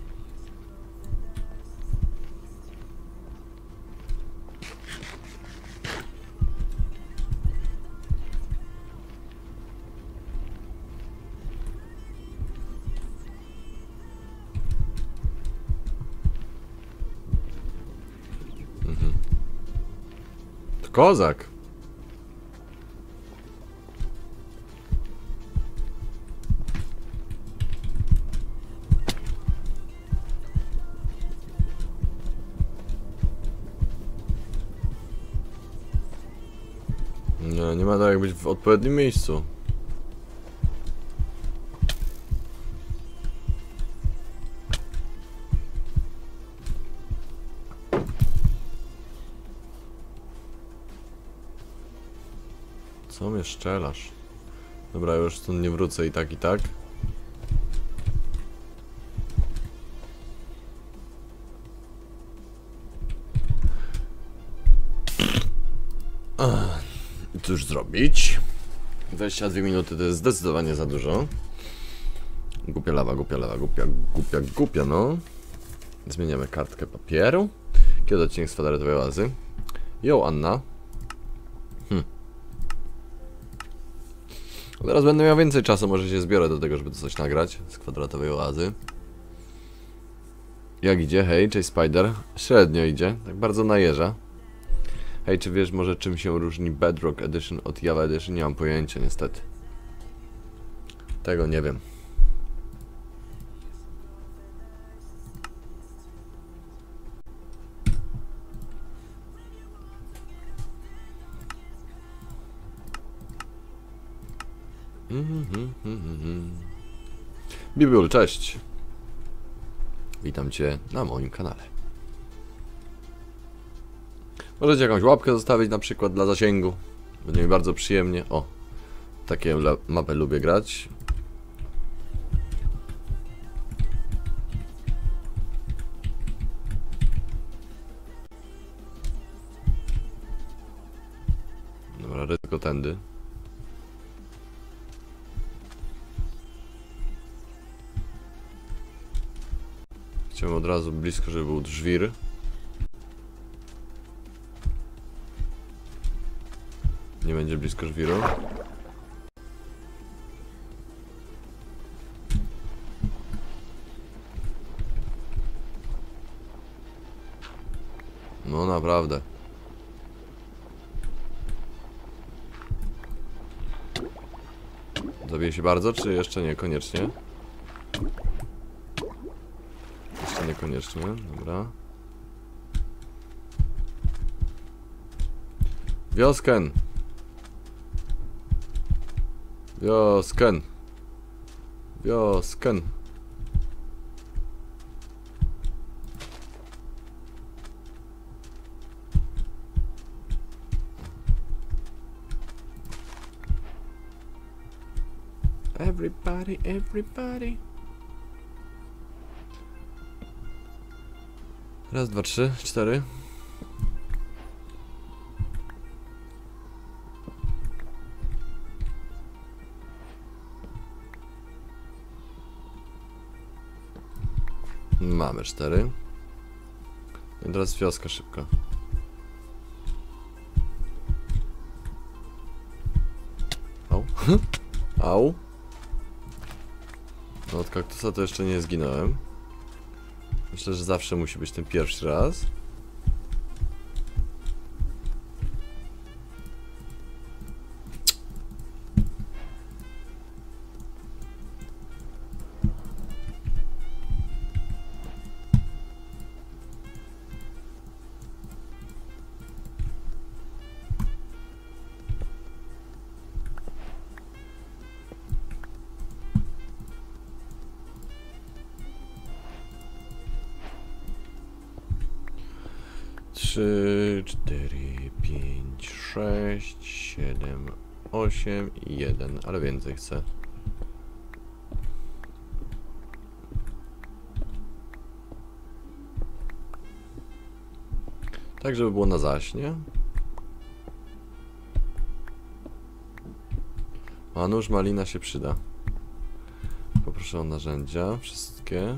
Kozak. No, nie ma tak jak być w odpowiednim miejscu. Co mnie szczelasz? Dobra, już stąd nie wrócę i tak, i tak. I cóż zrobić? 22 minuty to jest zdecydowanie za dużo. Głupia lawa, głupia lawa, głupia, no. Zmieniamy kartkę papieru. Kiedy odcinek z kwadratowej łazy? Joanna. Teraz będę miał więcej czasu, może się zbiorę do tego, żeby coś nagrać z kwadratowej oazy. Jak idzie? Hej, cześć Spider. Średnio idzie, tak bardzo najeża. Hej, czy wiesz może czym się różni Bedrock Edition od Java Edition? Nie mam pojęcia niestety. Tego nie wiem. Bibiul, cześć! Witam Cię na moim kanale. Możecie jakąś łapkę zostawić na przykład dla zasięgu. Będzie mi bardzo przyjemnie. O, takie mapy lubię grać. Dobra, ryzyko tędy. Chciałem od razu blisko, żeby był drzwir. Nie będzie blisko drzwiru. No naprawdę. Zabije się bardzo, czy jeszcze nie? Koniecznie. Niekoniecznie, dobra. Wiosken! Wiosken! Wiosken! Everybody, everybody! Raz, dwa, trzy, cztery. Mamy cztery. I teraz wioska szybko. Au. Au. No od kaktusa to jeszcze nie zginąłem. Myślę, że zawsze musi być ten pierwszy raz. I jeden, ale więcej chcę. Tak, żeby było na zaśnie. A nóż malina się przyda. Poproszę o narzędzia. Wszystkie.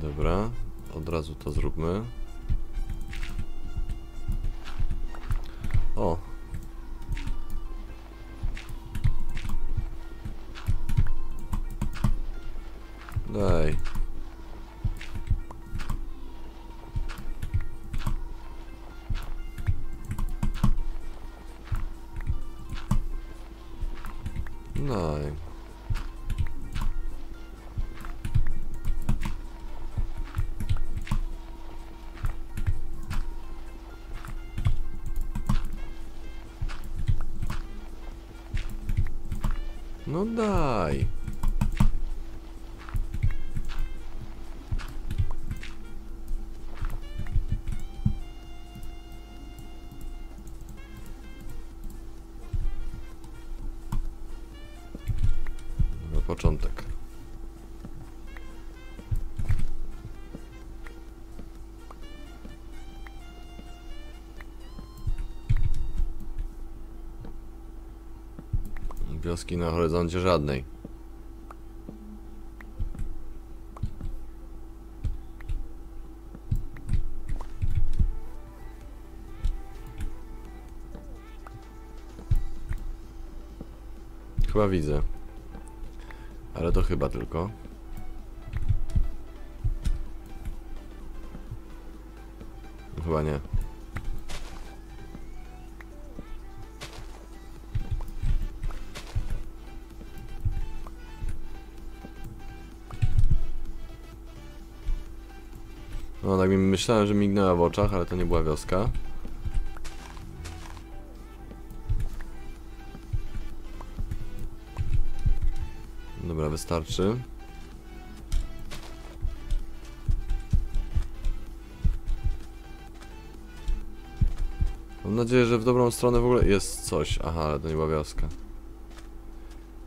Dobra, od razu to zróbmy. O! Daj. Daj. No daj. Na początek. Wioski na horyzoncie żadnej. Chyba widzę. Ale to chyba tylko. Chyba nie. No tak, myślałem, że mignęła w oczach, ale to nie była wioska. Dobra, wystarczy. Mam nadzieję, że w dobrą stronę w ogóle jest coś. Aha, ale to nie była wioska.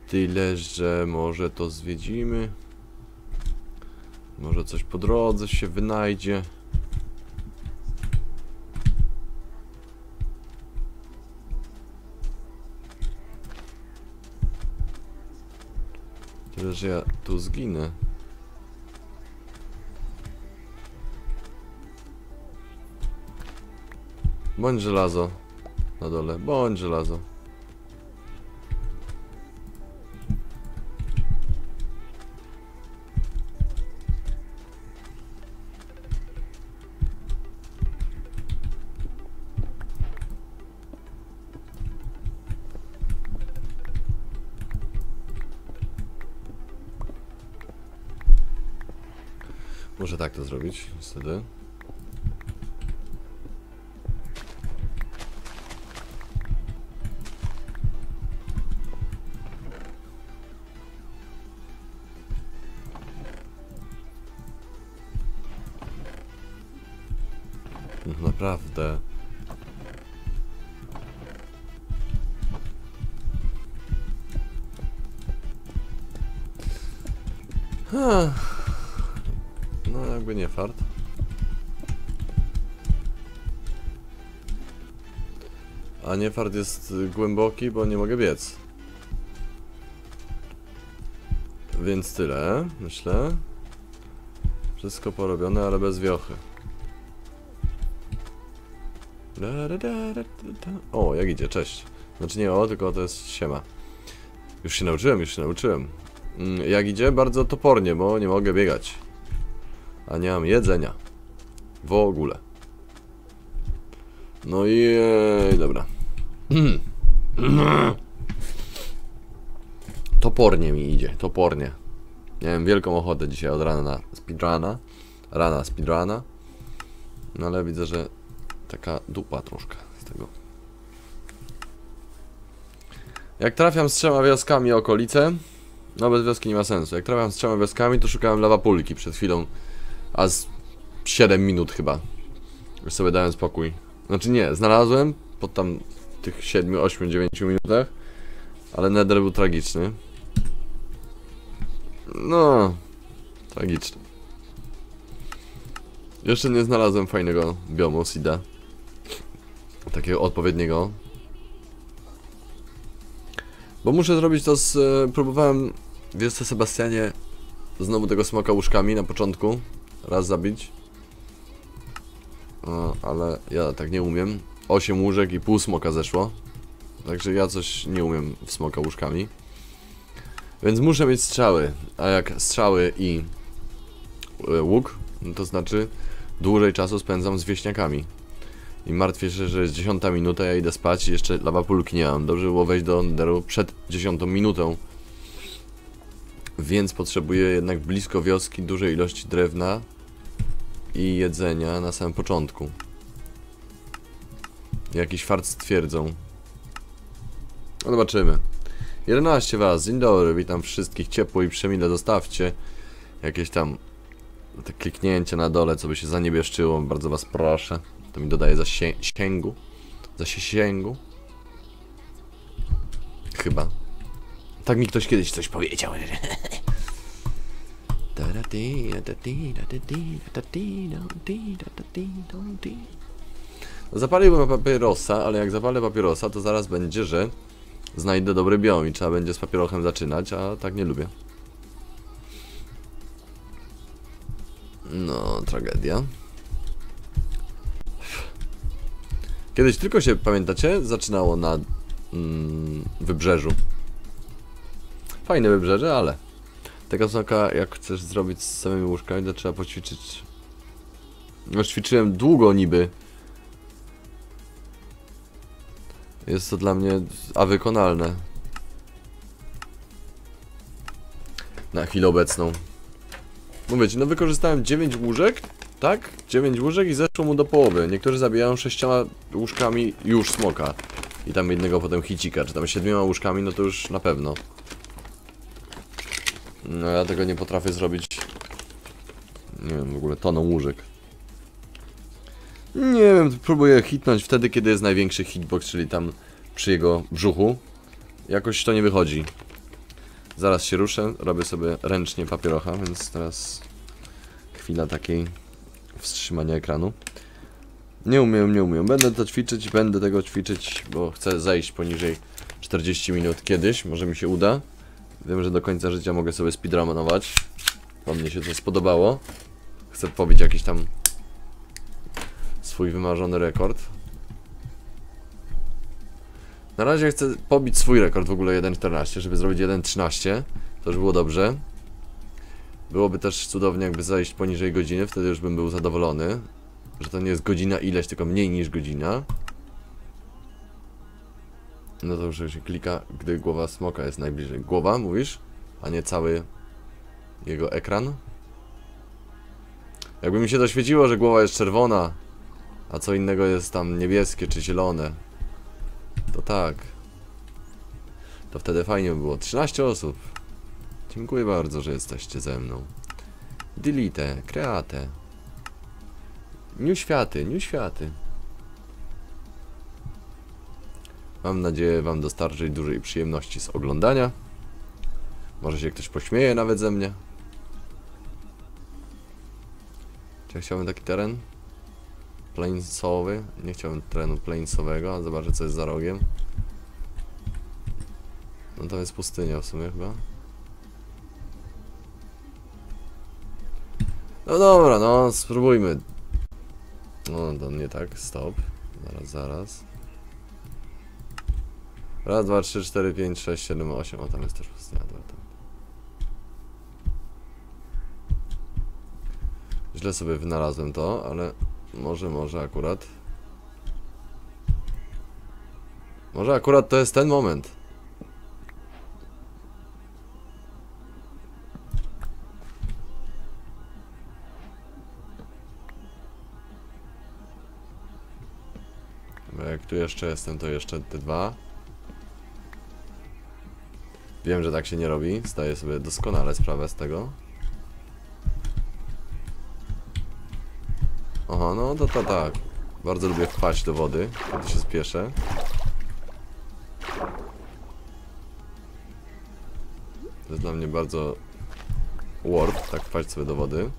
Tyle, że może to zwiedzimy. Może coś po drodze się wynajdzie. Tyle, że ja tu zginę. Bądź żelazo na dole, bądź żelazo. Muszę tak to zrobić, niestety. Naprawdę. Ha. Jakby nie fart. A nie fart jest głęboki, bo nie mogę biec. Więc tyle, myślę. Wszystko porobione, ale bez wiochy. O, jak idzie, cześć. Znaczy nie o, tylko to jest siema. Już się nauczyłem. Jak idzie? Bardzo topornie, bo nie mogę biegać. A nie mam jedzenia. W ogóle. No i... dobra. Topornie mi idzie, topornie. Miałem wielką ochotę dzisiaj od rana na speedruna. No ale widzę, że taka dupa troszkę z tego. Jak trafiam z trzema wioskami okolice... No bez wioski nie ma sensu. Jak trafiam z trzema wioskami, to szukałem lawapulki przed chwilą. A z 7 minut chyba. Już sobie dałem spokój. Znaczy nie, znalazłem po tam tych 7, 8, 9 minutach. Ale nether był tragiczny. No, tragiczny. Jeszcze nie znalazłem fajnego biomu Sida. Takiego odpowiedniego. Bo muszę zrobić to z... próbowałem, wiesz co, Sebastianie, znowu tego smoka łóżkami na początku. Raz zabić. No, ale ja tak nie umiem. 8 łóżek i pół smoka zeszło. Także ja coś nie umiem w smoka łóżkami. Więc muszę mieć strzały. A jak strzały i łuk, no to znaczy dłużej czasu spędzam z wieśniakami. I martwię się, że jest 10 minuta, ja idę spać i jeszcze lawapulki nie mam. Dobrze było wejść do Onderu przed 10 minutą. Więc potrzebuję jednak blisko wioski dużej ilości drewna i jedzenia na samym początku. Jakiś fart stwierdzą. No zobaczymy. 11 was, dzień dobry, witam wszystkich ciepło i przemile. Zostawcie jakieś tam te kliknięcie na dole, co by się zaniebieszczyło. Bardzo was proszę. To mi dodaje zasięgu. Zasięgu. Chyba. Tak mi ktoś kiedyś coś powiedział. Zapaliłbym papierosa, ale jak zapalę papierosa, to zaraz będzie, że znajdę dobry biom i trzeba będzie z papierochem zaczynać, a tak nie lubię. No, tragedia. Kiedyś tylko się, pamiętacie, zaczynało na wybrzeżu. Fajne wybrzeże, ale taka smoka, jak chcesz zrobić z samymi łóżkami, to trzeba poćwiczyć. No, ćwiczyłem długo niby. Jest to dla mnie wykonalne. Na chwilę obecną. Mówię ci, no wykorzystałem 9 łóżek. Tak? 9 łóżek i zeszło mu do połowy. Niektórzy zabijają 6 łóżkami już smoka. I tam jednego potem hicika, czy tam 7 łóżkami, no to już na pewno. No ja tego nie potrafię zrobić. Nie wiem, w ogóle toną łóżek. Nie wiem, próbuję hitnąć wtedy, kiedy jest największy hitbox, czyli tam przy jego brzuchu. Jakoś to nie wychodzi. Zaraz się ruszę, robię sobie ręcznie papierocha, więc teraz chwila takiej wstrzymania ekranu. Nie umiem. Będę to ćwiczyć, bo chcę zejść poniżej 40 minut kiedyś, może mi się uda. Wiem, że do końca życia mogę sobie speedrunować. Bo mnie się to spodobało. Chcę pobić jakiś tam swój wymarzony rekord. Na razie chcę pobić swój rekord w ogóle 1.14, żeby zrobić 1.13. To już było dobrze. Byłoby też cudownie, jakby zajść poniżej godziny, wtedy już bym był zadowolony. Że to nie jest godzina ileś, tylko mniej niż godzina. No to już się klika, gdy głowa smoka jest najbliżej. Głowa, mówisz? A nie cały jego ekran? Jakby mi się doświeciło, że głowa jest czerwona, a co innego jest tam niebieskie czy zielone. To tak. To wtedy fajnie by było. 13 osób. Dziękuję bardzo, że jesteście ze mną. Delete, create. New światy. Mam nadzieję wam dostarczyć dużej przyjemności z oglądania. Może się ktoś pośmieje nawet ze mnie. Czy ja chciałbym taki teren? Plainsowy. Nie chciałbym terenu plainsowego, a zobaczę co jest za rogiem. No to jest pustynia w sumie chyba. No dobra, no spróbujmy. No to nie tak, stop. Zaraz. Raz, 2, 3, 4, 5, 6, 7, 8. O, tam jest też pustynia. Źle sobie wynalazłem to, ale może akurat. Może akurat to jest ten moment. Bo jak tu jeszcze jestem, to jeszcze te dwa. Wiem, że tak się nie robi. Zdaję sobie doskonale sprawę z tego. Aha, no to tak. Bardzo lubię wpaść do wody, kiedy się spieszę. To jest dla mnie bardzo warp, tak wpaść sobie do wody.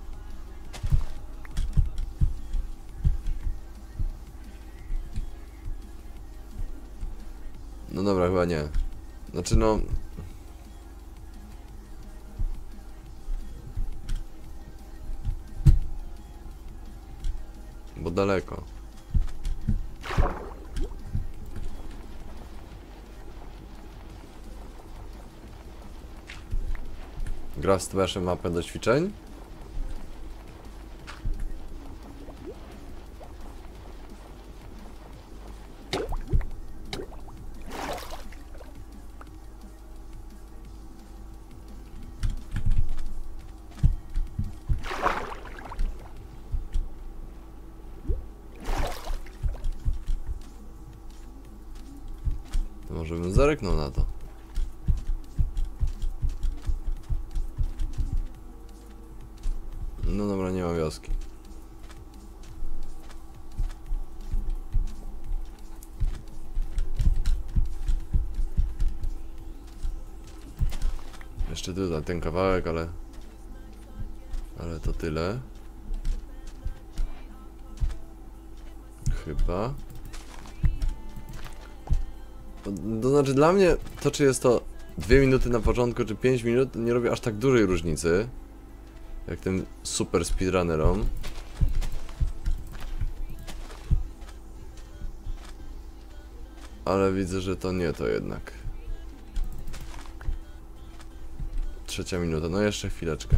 No dobra, chyba nie. Znaczy no... bo daleko. Graf stwarza mapę do ćwiczeń. Może bym zareknął na to. No dobra, nie ma wioski. Jeszcze tutaj ten kawałek, ale to tyle. Chyba. To znaczy dla mnie to, czy jest to 2 minuty na początku, czy 5 minut, nie robi aż tak dużej różnicy jak tym super speedrunnerom. Ale widzę, że to nie to jednak. 3. minuta, no jeszcze chwileczkę.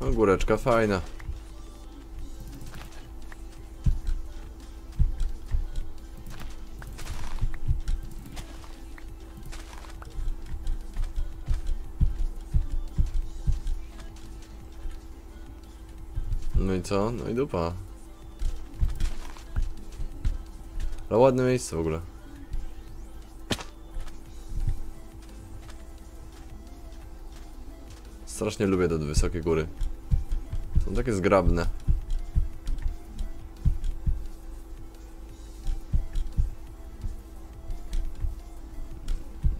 No, góreczka fajna. No i co? No i dupa. Ale ładne miejsce w ogóle. Strasznie lubię te wysokie góry. Są takie zgrabne.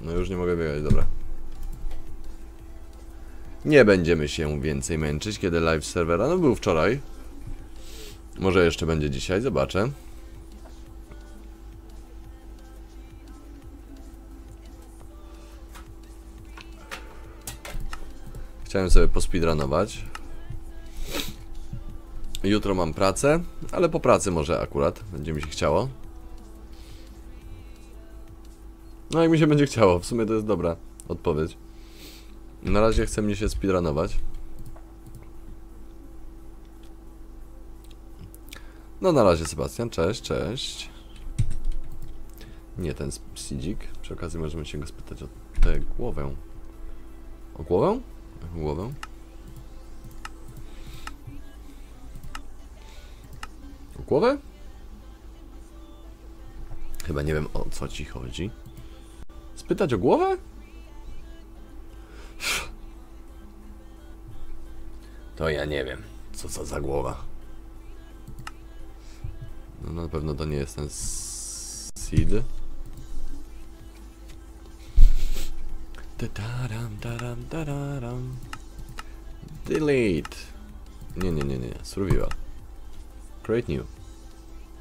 No już nie mogę biegać, dobra. Nie będziemy się więcej męczyć, kiedy live serwera, no był wczoraj. Może jeszcze będzie dzisiaj, zobaczę. Chciałem sobie pospeedrunować. Jutro mam pracę, ale po pracy może akurat będzie mi się chciało. No jak mi się będzie chciało, w sumie to jest dobra odpowiedź. Na razie chce mnie się speedrunować. No na razie Sebastian, cześć, cześć. Nie ten sidzik. Przy okazji możemy się go spytać o tę głowę. O głowę? O głowę. O głowę? Chyba nie wiem, o co ci chodzi. Spytać o głowę? To ja nie wiem, co to za głowa. No na pewno to nie jest ten seed. Taram, taram, taram. Delete. Nie. Survival. Create new.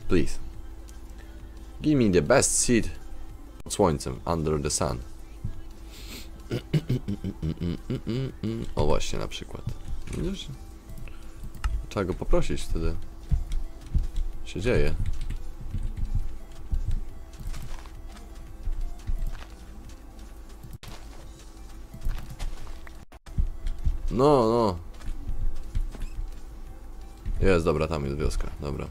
Please. Give me the best seed pod słońcem. Under the sun. O właśnie, na przykład. Widzisz? Trzeba go poprosić, wtedy się dzieje. No. Jest, dobra, tam jest wioska, dobra.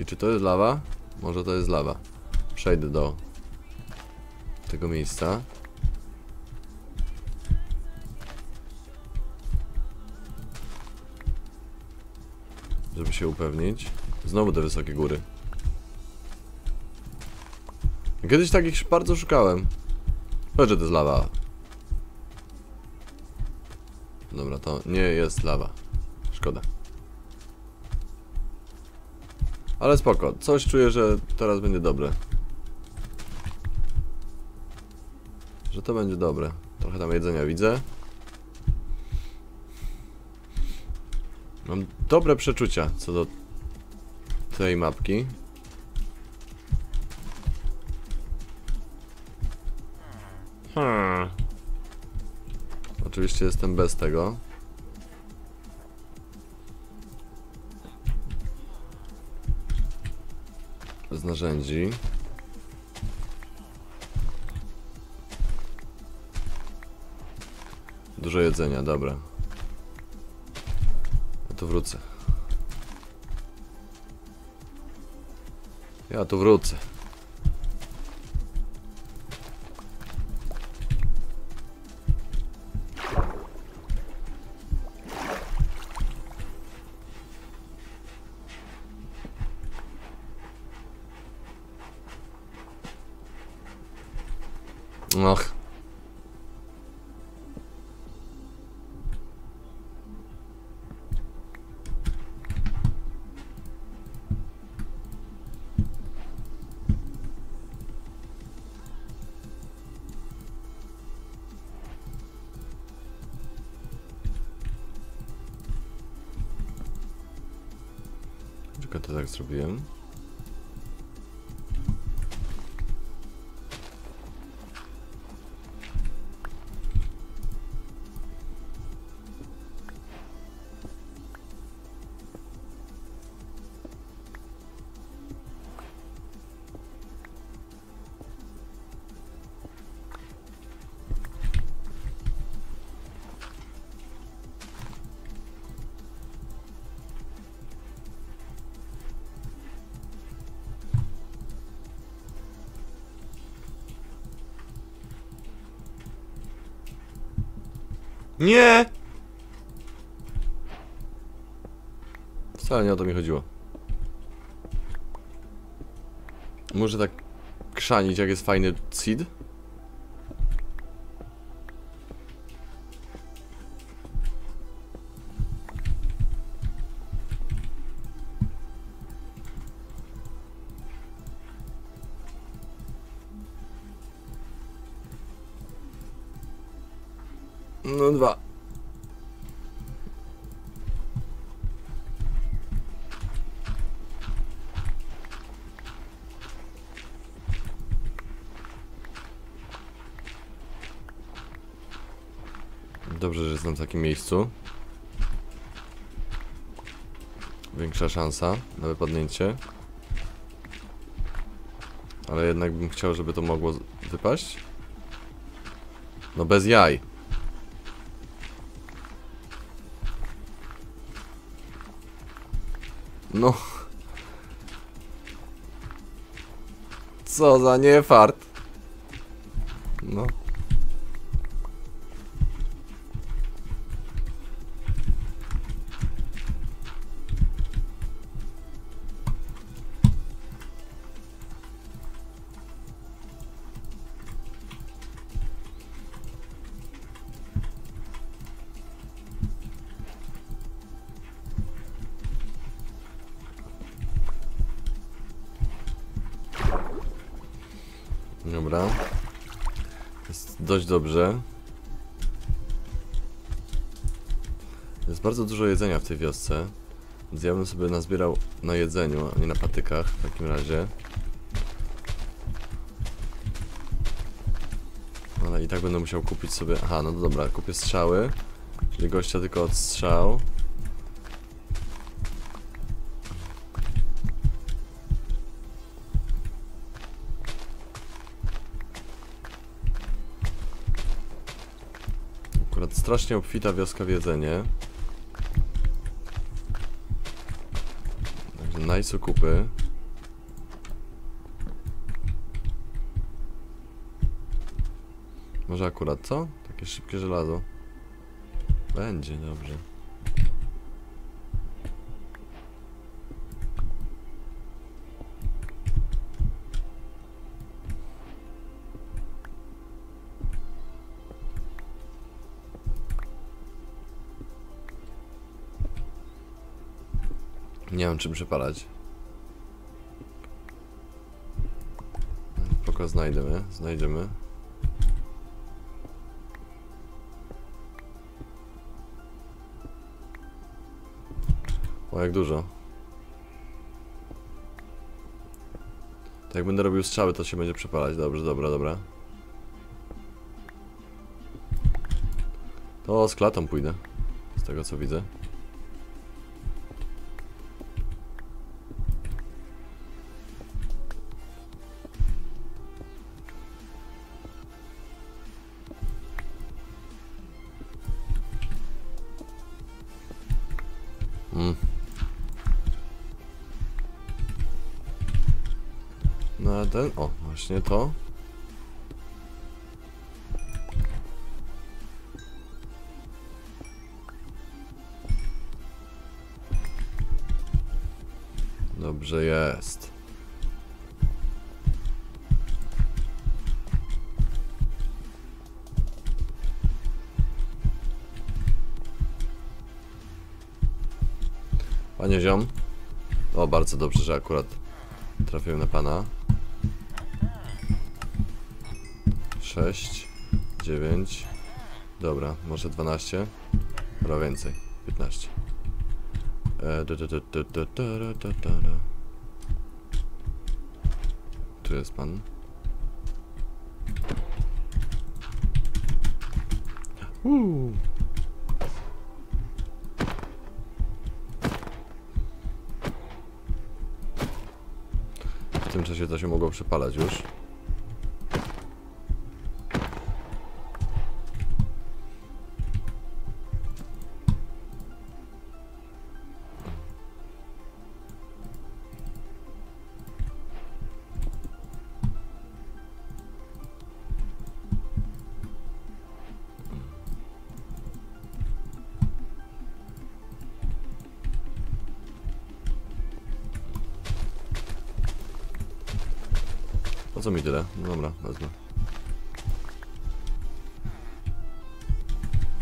I czy to jest lawa? Może to jest lawa. Przejdę do tego miejsca. Żeby się upewnić. Znowu te wysokie góry. Kiedyś takich bardzo szukałem. Patrz, że to jest lawa. Dobra, to nie jest lawa. Szkoda. Ale spoko, coś czuję, że teraz będzie dobre. Że to będzie dobre. Trochę tam jedzenia widzę. Mam dobre przeczucia co do tej mapki. Oczywiście jestem bez tego. Z narzędzi. Dużo jedzenia, dobra. Ja tu wrócę. Och. Tylko to tak zrobiłem. Nie! Wcale nie o to mi chodziło. Muszę tak krzanić, jak jest fajny seed. No dwa. Dobrze, że jestem w takim miejscu. Większa szansa na wypadnięcie. Ale jednak bym chciał, żeby to mogło wypaść. No bez jaj. No. Co za niefart. No. Dobra, jest dość dobrze. Jest bardzo dużo jedzenia w tej wiosce, więc ja bym sobie nazbierał na jedzeniu, a nie na patykach w takim razie. Ale i tak będę musiał kupić sobie... Aha, no dobra, kupię strzały. Czyli gościa tylko od strzał. Strasznie obfita wioska w jedzenie. Także najsu kupy. Może akurat co? Takie szybkie żelazo. Będzie dobrze. Nie mam czym przepalać. Spoko, znajdziemy. O, jak dużo. Tak jak będę robił strzały, to się będzie przepalać. Dobrze, dobra, dobra. To z klatą pójdę. Z tego co widzę. Na ten, o, właśnie to. Dobrze jest. Panie ziom. O, bardzo dobrze, że akurat trafiłem na pana. 6, 9, dobra, może 12, chyba więcej, 15. Tu jest pan. W tym czasie to się mogło przepalać już. Po co mi tyle? No dobra, wezmę.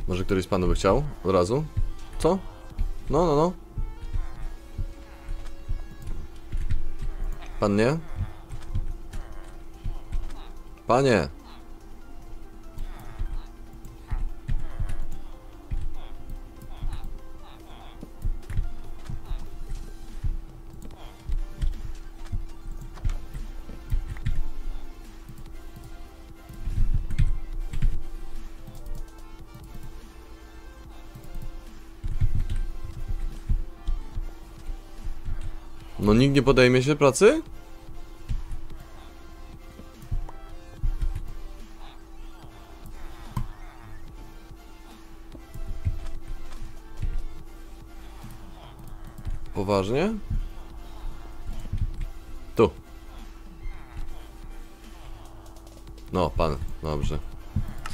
Może któryś z panów by chciał? Od razu? Co? No, no, no. Pan nie? Panie! No nikt nie podejmie się pracy? Poważnie? Tu. No, pan. Dobrze.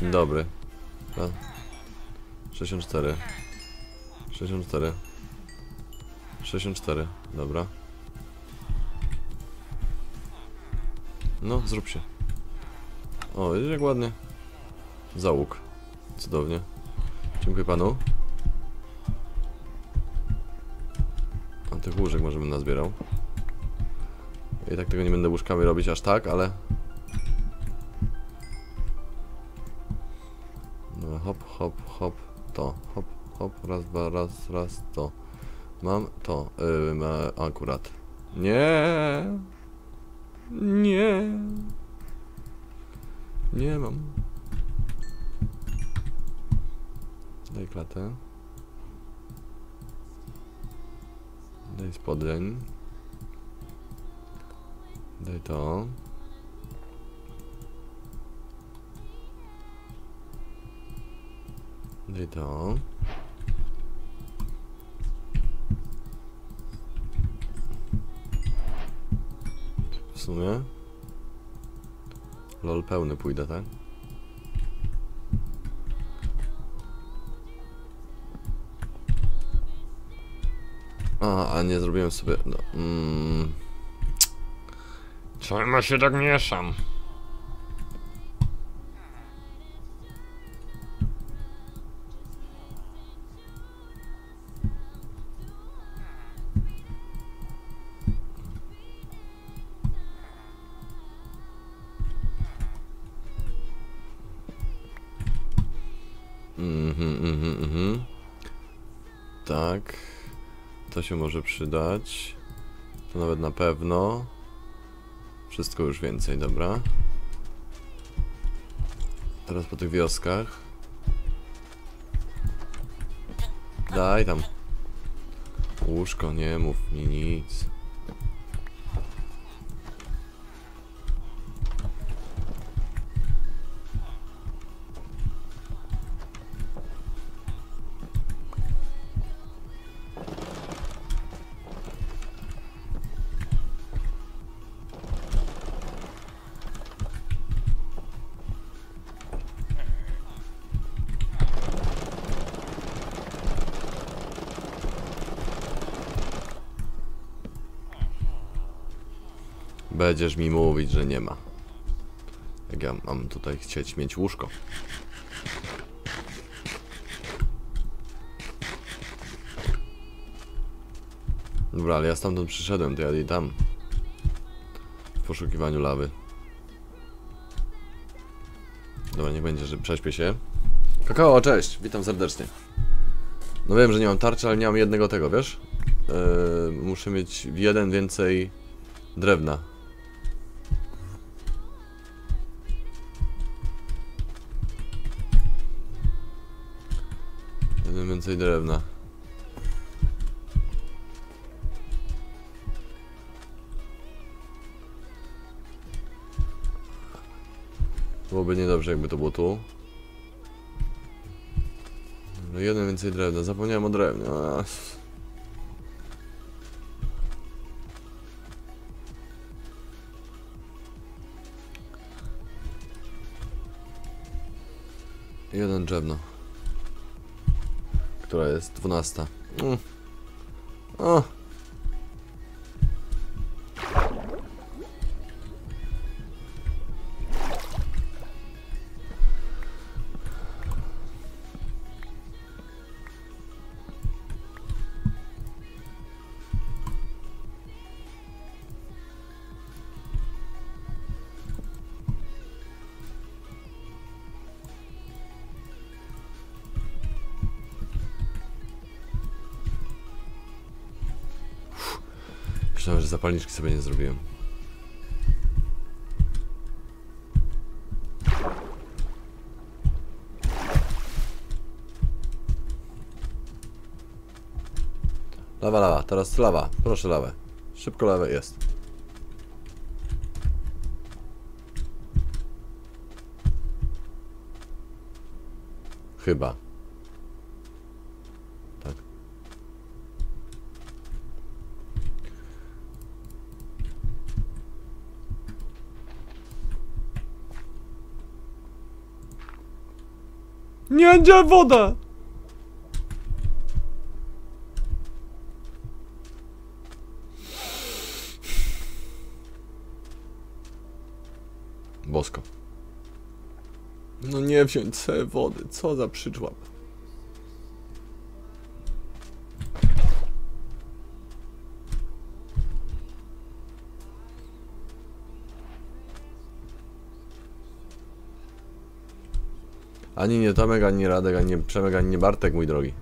Dzień dobry. Pan. 64. 64. 64. Dobra. No, zrób się. O, widzisz jak ładnie. Załóg. Cudownie. Dziękuję panu. A tych łóżek może bym nazbierał. I tak tego nie będę łóżkami robić aż tak, ale... No, hop, hop, hop, to. Hop, hop, raz, dwa, raz, raz, to. Mam to. Akurat. Nie. Nie. Nie mam. Daj klatę. Daj spodreń. Daj to. Daj to. W sumie lol pełny pójdę, tak? A nie zrobiłem sobie... No, czemu się tak mieszam? To się może przydać. To nawet na pewno. Wszystko już więcej, dobra. Teraz po tych wioskach. Daj tam. Łóżko, nie mów mi nic. Będziesz mi mówić, że nie ma. Jak ja mam tutaj chcieć mieć łóżko. Dobra, ale ja stamtąd przyszedłem, to ja i tam. W poszukiwaniu lawy. Dobra, niech będzie, że prześpię się. Kakao, cześć, witam serdecznie. No wiem, że nie mam tarczy, ale nie mam jednego tego, wiesz? Muszę mieć jeden więcej drewna. Więcej drewna. Byłoby niedobrze, jakby to było tu. No jeden więcej drewna. Zapomniałem o drewnie. Jeden drzewno. Która jest 12. O. Myślałem, że zapalniczki sobie nie zrobiłem. Lawa, lawa, teraz lawa. Proszę lawę. Szybko lawę jest. Chyba. Nie będzie woda! Bosko. No nie wziąć sobie wody, co za przyczłap. Ani nie Tomek, ani Radek, ani Przemek, ani Bartek, mój drogi.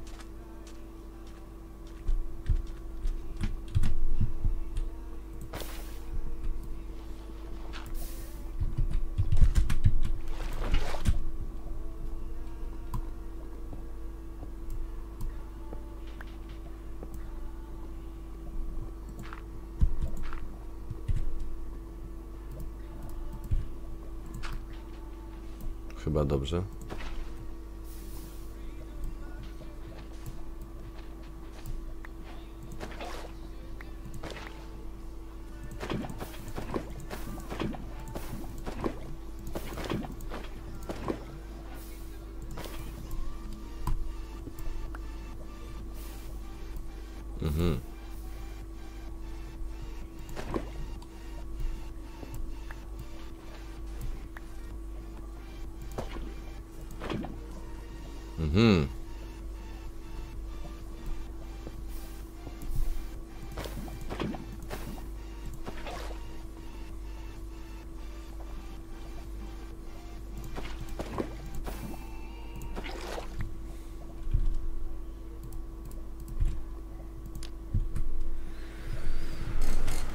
Chyba dobrze.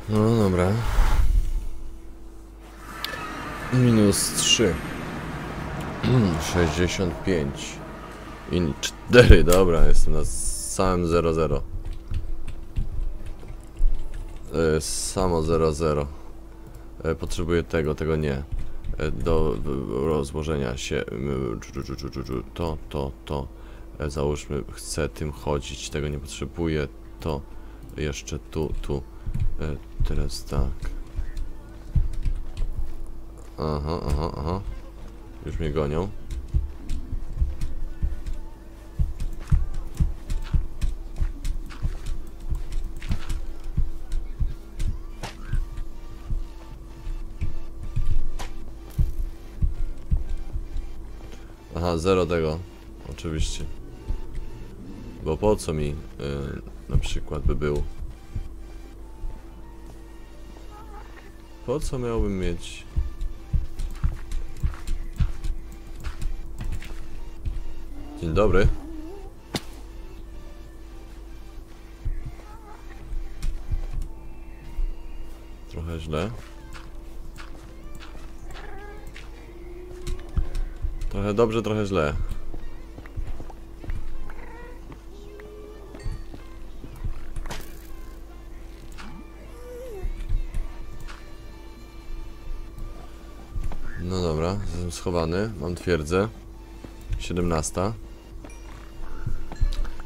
No dobra. Minus 3. 65. I 4, dobra, jestem na samym 0,0. Samo 0,0. Potrzebuję tego nie. Do rozłożenia się. To. Załóżmy, chcę tym chodzić, tego nie potrzebuję. To jeszcze tu. Teraz tak. Aha. Już mnie gonią. Aha, zero tego. Oczywiście. Bo po co mi na przykład by był? Po co miałbym mieć? Dzień dobry. Trochę źle. Trochę dobrze, trochę źle. No dobra, jestem schowany, mam twierdzę. 17.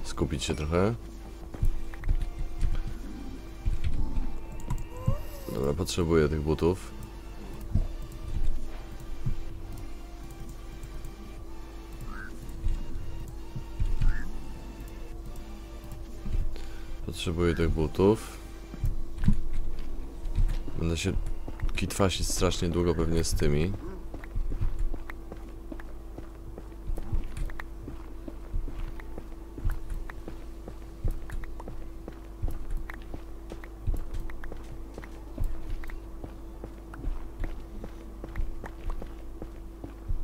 Skupić się trochę. Dobra, potrzebuję tych butów. Potrzebuję tych butów. Będę się kitwasić strasznie długo pewnie z tymi.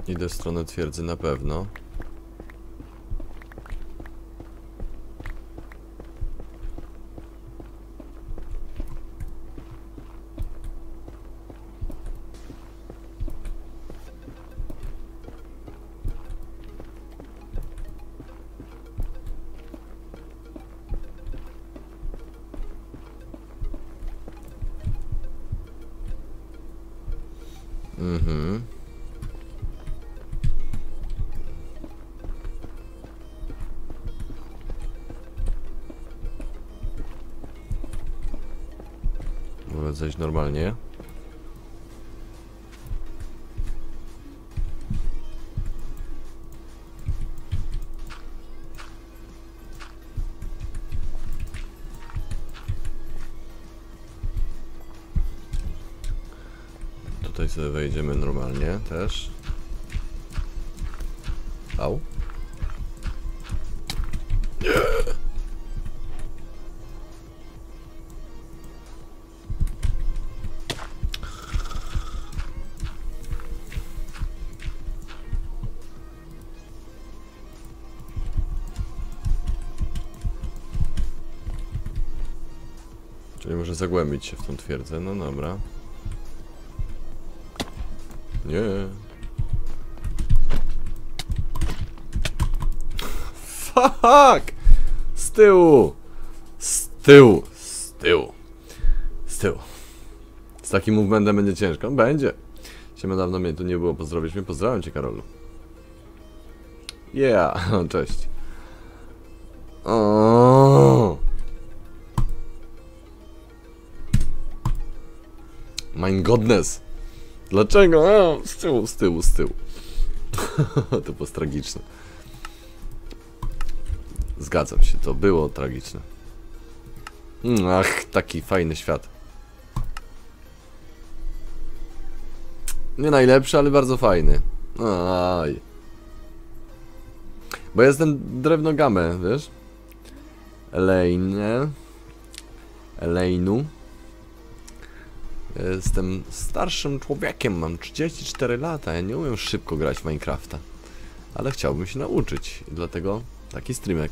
Idę w stronę twierdzy na pewno. Zejść normalnie. Tutaj sobie wejdziemy normalnie też. Au. Zagłębić się w tą twierdzę, no dobra. Nie. Fuck! Z tyłu! Z tyłu! Z tyłu! Z tyłu! Z takim movementem będzie ciężko? Będzie! Siema, dawno mnie tu nie było, pozdrowić mnie. Pozdrawiam cię, Karolu. Yeah! Cześć. O. My godness! Dlaczego? A, z tyłu. To było tragiczne. Zgadzam się, to było tragiczne. Ach, taki fajny świat. Nie najlepszy, ale bardzo fajny. Aj. Bo jestem drewnogamę, wiesz? Elejnu. Jestem starszym człowiekiem, mam 34 lata, ja nie umiem szybko grać w Minecrafta. Ale chciałbym się nauczyć, dlatego taki streamek.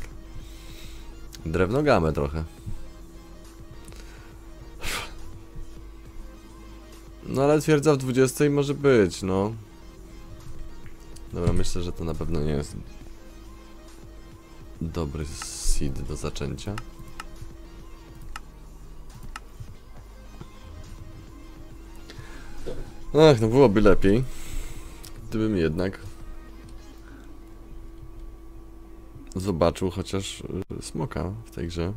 Drewnogamę trochę. No ale twierdza w 20 może być, no. Dobra, myślę, że to na pewno nie jest dobry seed do zaczęcia. Ach, no byłoby lepiej, gdybym jednak zobaczył chociaż smoka w tej grze.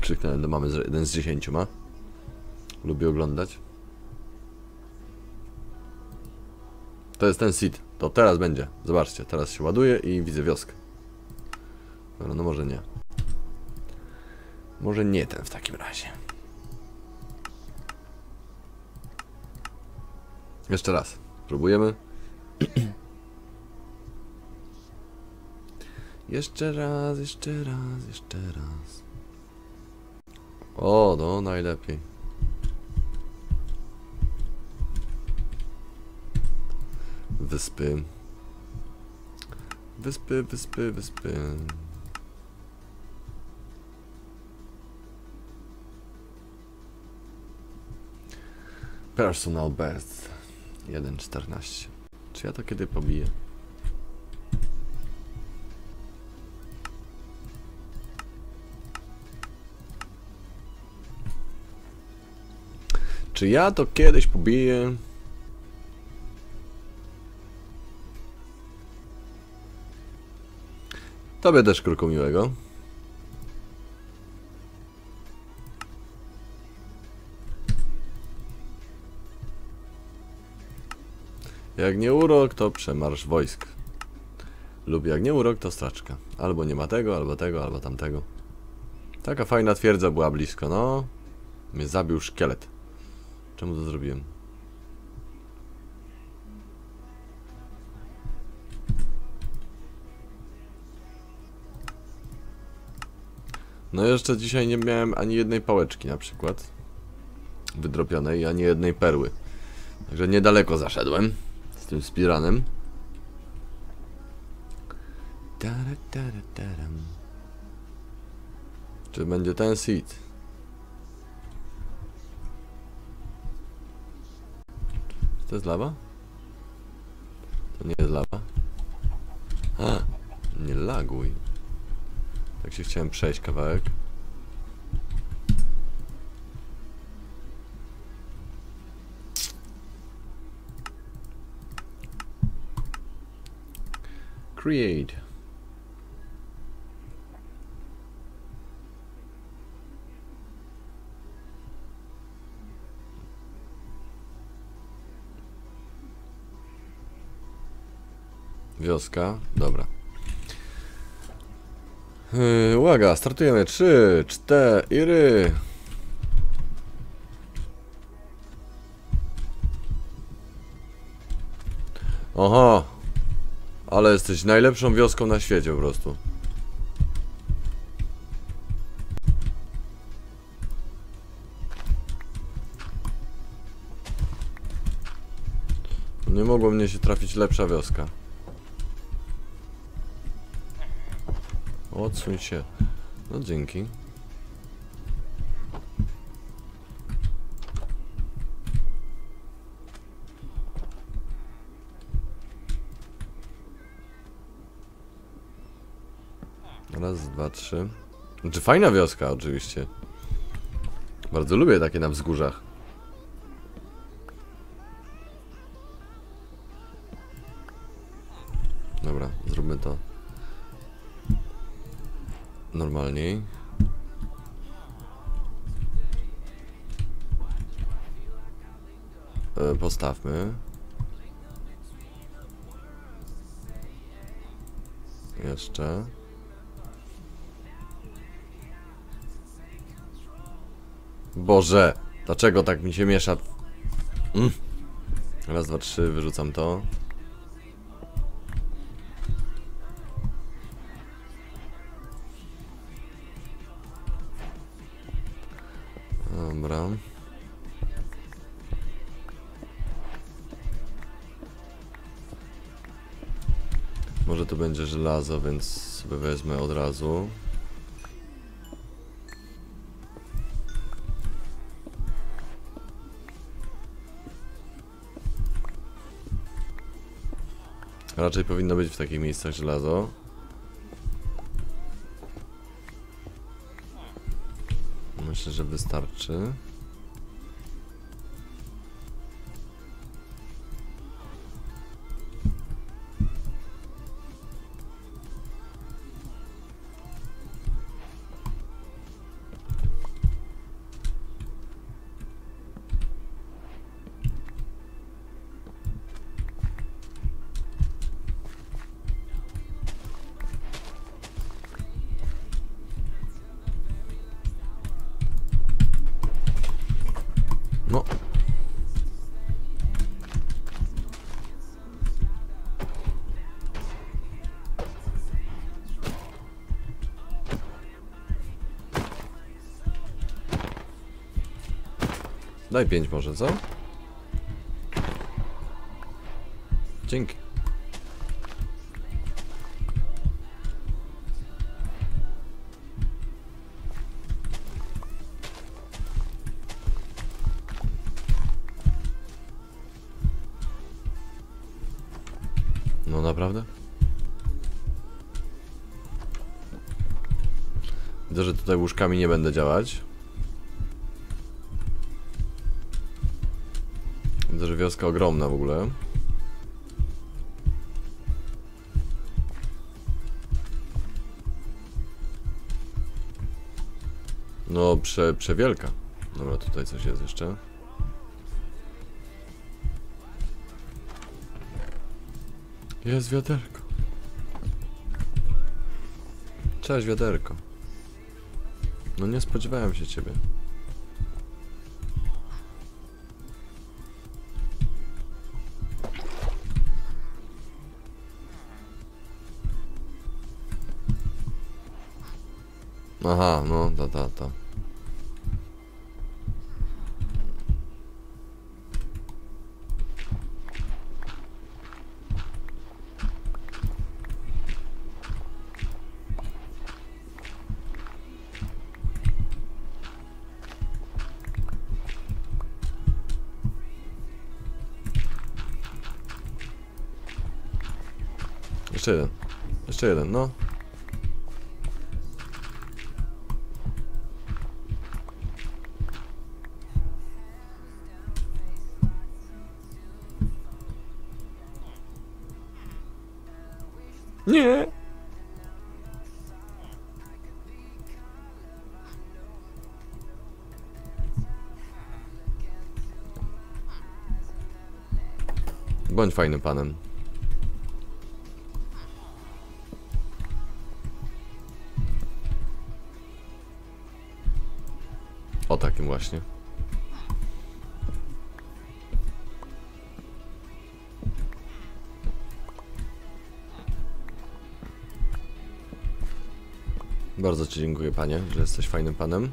Krzyknąłem do mamy, że 1 z 10 ma. Lubię oglądać. To jest ten seed. To teraz będzie. Zobaczcie, teraz się ładuje i widzę wioskę. No, no może nie. Może nie ten w takim razie. Jeszcze raz. Próbujemy. Jeszcze raz, jeszcze raz, jeszcze raz. O, no najlepiej. Wyspy. Wyspy, wyspy, wyspy. Personal best. 1.14. Czy ja to kiedy pobiję? Czy ja to kiedyś pobiję? Tobie też, Kruku, miłego. Jak nie urok, to przemarsz wojsk. Lub jak nie urok, to straczka. Albo nie ma tego, albo tego, albo tamtego. Taka fajna twierdza była blisko, no. Mnie zabił szkielet. Czemu to zrobiłem? No jeszcze dzisiaj nie miałem ani jednej pałeczki na przykład wydropionej, ani jednej perły. Także niedaleko zaszedłem z tym spiranem. Czy będzie ten seed? Czy to jest lawa? To nie jest lawa. A, nie laguj. Tak się chciałem przejść kawałek. Create. Wioska, dobra. Uwaga, startujemy. 3, 4. Oho, ale jesteś najlepszą wioską na świecie po prostu. Nie mogło mnie się trafić lepsza wioska. Odsuń się. No dzięki. Raz, dwa, trzy. Znaczy fajna wioska oczywiście. Bardzo lubię takie na wzgórzach. Dobra, zróbmy to normalniej. Postawmy. Jeszcze. Boże, dlaczego tak mi się miesza? Raz, dwa, trzy, wyrzucam to. że tu będzie żelazo, więc sobie wezmę od razu. Raczej powinno być w takich miejscach żelazo. Myślę, że wystarczy. Daj 5 może, co? Dzięki. No naprawdę? Widzę, że tutaj łóżkami nie będę działać. Wioska ogromna w ogóle. No, przewielka. Dobra, tutaj coś jest jeszcze. Jest wiaderko. Cześć wiaderko. No nie spodziewałem się ciebie. Aha, no, ta. Jeszcze jeden, no. Nie. Bądź fajnym panem. O takim właśnie. Bardzo ci dziękuję, panie, że jesteś fajnym panem.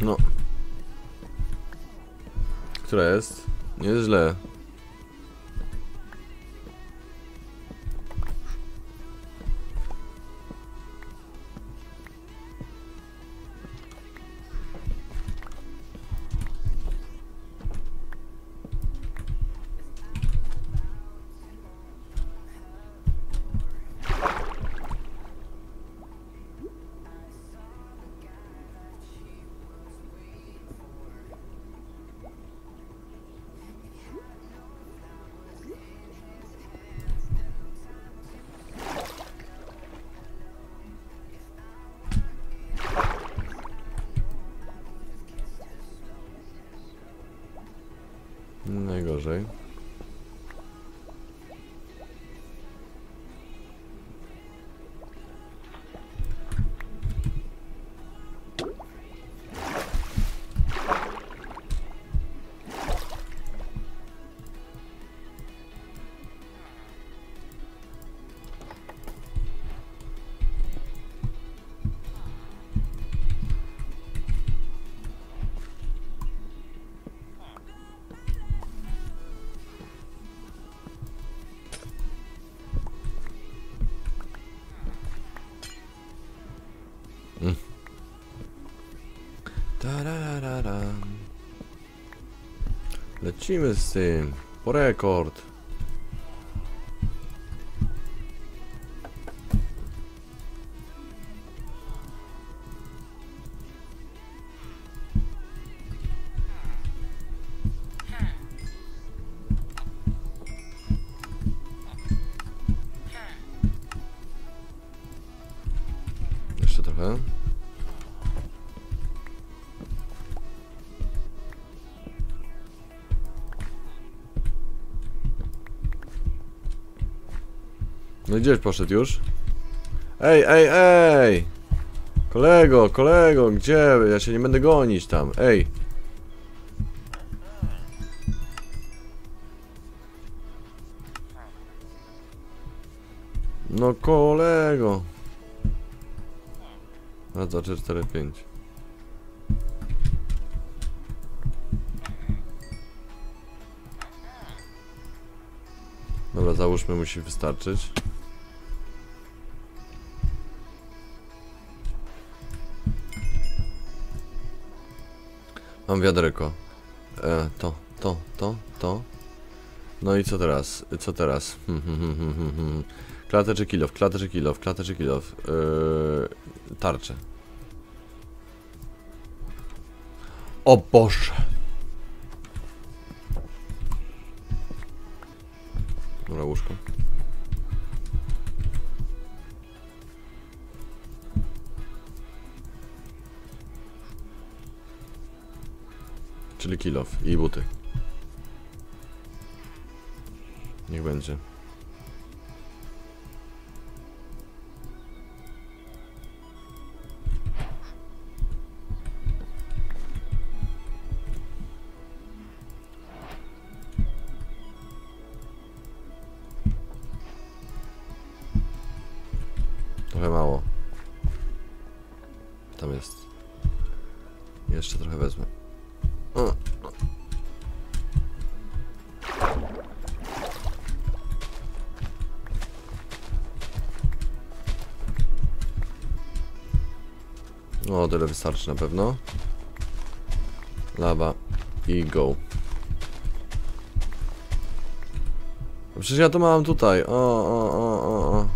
No. Która jest? Nieźle. Lecimy z tym. Po rekord. Jeszcze trochę. No gdzieś poszedł już? Ej, ej, ej! Kolego, kolego, gdzie? Ja się nie będę gonić tam, ej! No kolego! Raz, dwa, trzy, cztery, pięć. Dobra, załóżmy, musi wystarczyć. Mam wiaderko. To. No i co teraz? Co teraz? Klatę czy kilof? Klatę czy kilof? Klatę czy kilof? Tarczę. O Boże! Dobra, łóżko. Czyli kilof i buty. Niech będzie. Trochę mało. Tam jest. Jeszcze trochę wezmę. No, tyle wystarczy na pewno. Lawa i go. Przecież ja to mam tutaj. O.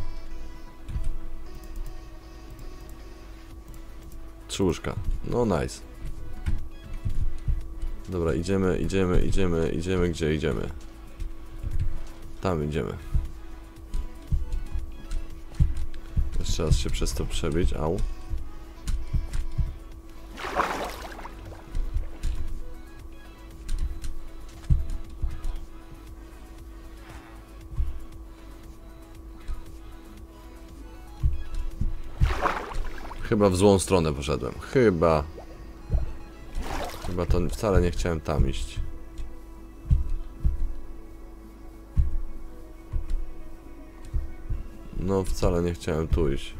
Trzy łóżka. No, nice. Dobra, idziemy, gdzie idziemy? Tam idziemy. Jeszcze raz się przez to przebić, au. Chyba w złą stronę poszedłem. Chyba to wcale nie chciałem tam iść. No, wcale nie chciałem tu iść.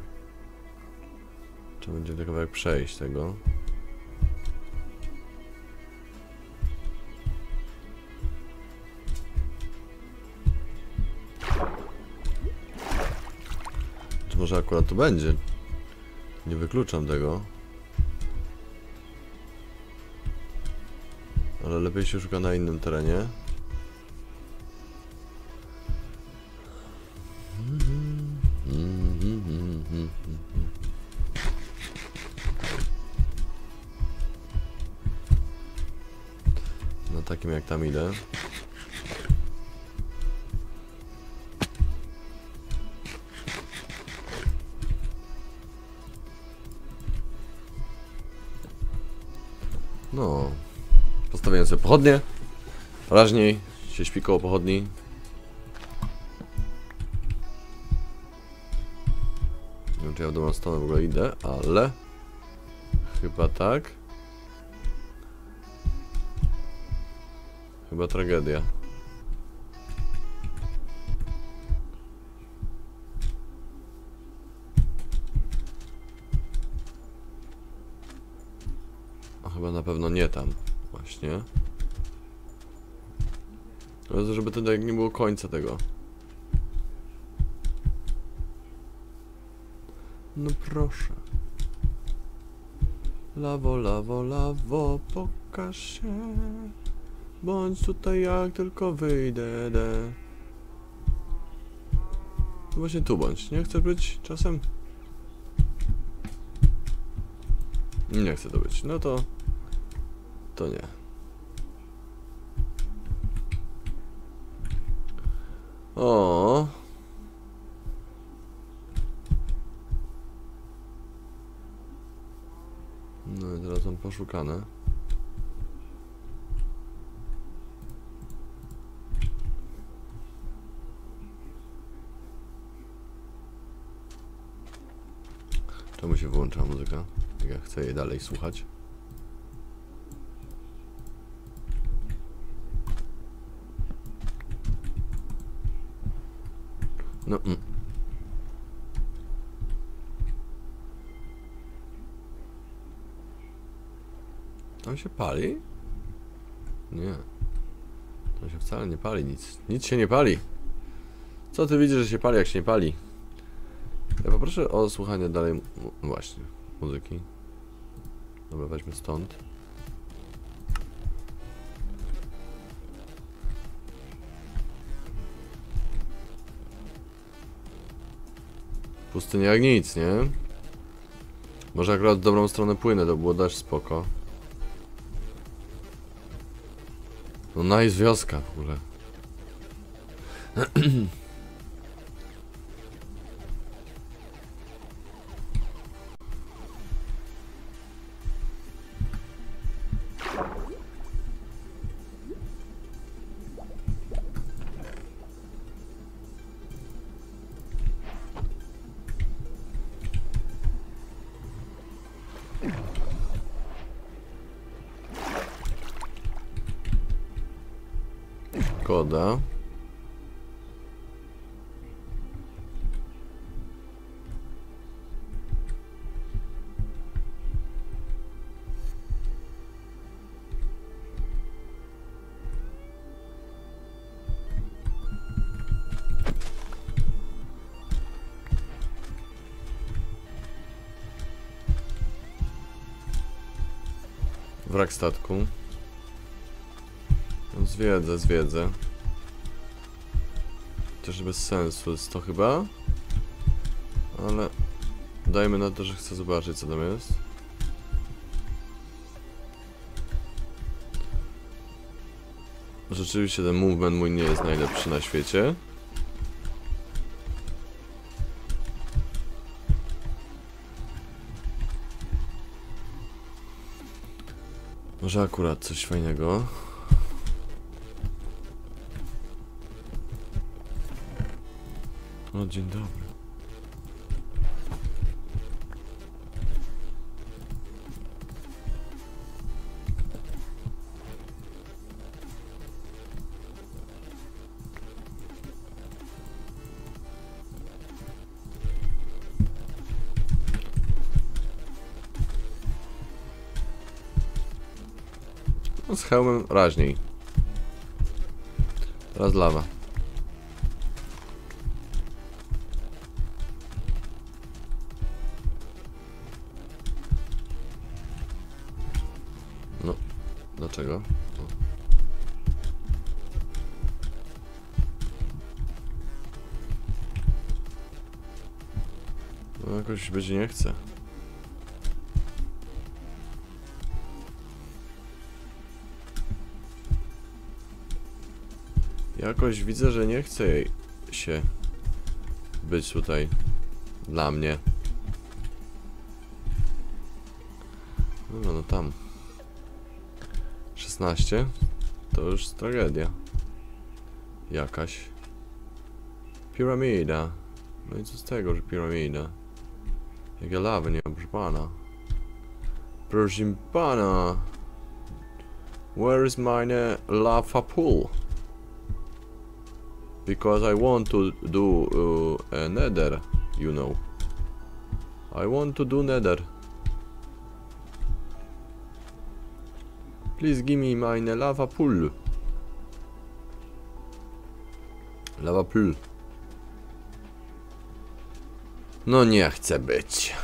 Trzeba będzie tylko jak przejść tego. Czy może akurat tu będzie? Nie wykluczam tego. Ale lepiej się szuka na innym terenie. Na takim jak tam idę. No, postawiłem sobie pochodnie. Raźniej się śpi koło pochodni. Nie wiem, czy ja w dobrą stronę w ogóle idę, ale chyba tak. Chyba tragedia. Chyba na pewno nie tam, właśnie. Ale żeby tutaj nie było końca tego. No proszę. Lawo, lawo, lawo, pokaż się. Bądź tutaj jak tylko wyjdę. Właśnie tu bądź. Nie chcę być czasem? Nie chcę to być. No to... to nie. O. No i teraz są poszukane. Czemu się wyłącza muzyka? Jak ja chcę jej dalej słuchać. No. Tam się pali? Nie. Tam się wcale nie pali nic. Nic się nie pali. Co ty widzisz, że się pali, jak się nie pali? Ja poproszę o słuchanie dalej właśnie muzyki. Dobra, weźmy stąd. Pustynia jak nic, nie? Może akurat w dobrą stronę płynę, to było też spoko. No nice wioska w ogóle. Szkoda. Wrak statku. Zwiedzę. Też bez sensu jest to chyba. Ale dajmy na to, że chcę zobaczyć, co tam jest. Rzeczywiście ten movement mój nie jest najlepszy na świecie. Może akurat coś fajnego. No, dzień dobry. No, z hełmem raźniej. Teraz lawa. Dlaczego? No jakoś być nie chce. Jakoś widzę, że nie chce jej się być tutaj dla mnie. No, no tam. 16? To już tragedia jakaś. Piramida. No i co z tego, że piramida? Jak ja lawy nie mam, proszę pana. Where is my lava pool? Because I want to do a nether, you know. I want to do nether. Please give me my lava pool. Lava pool. No nie chcę być.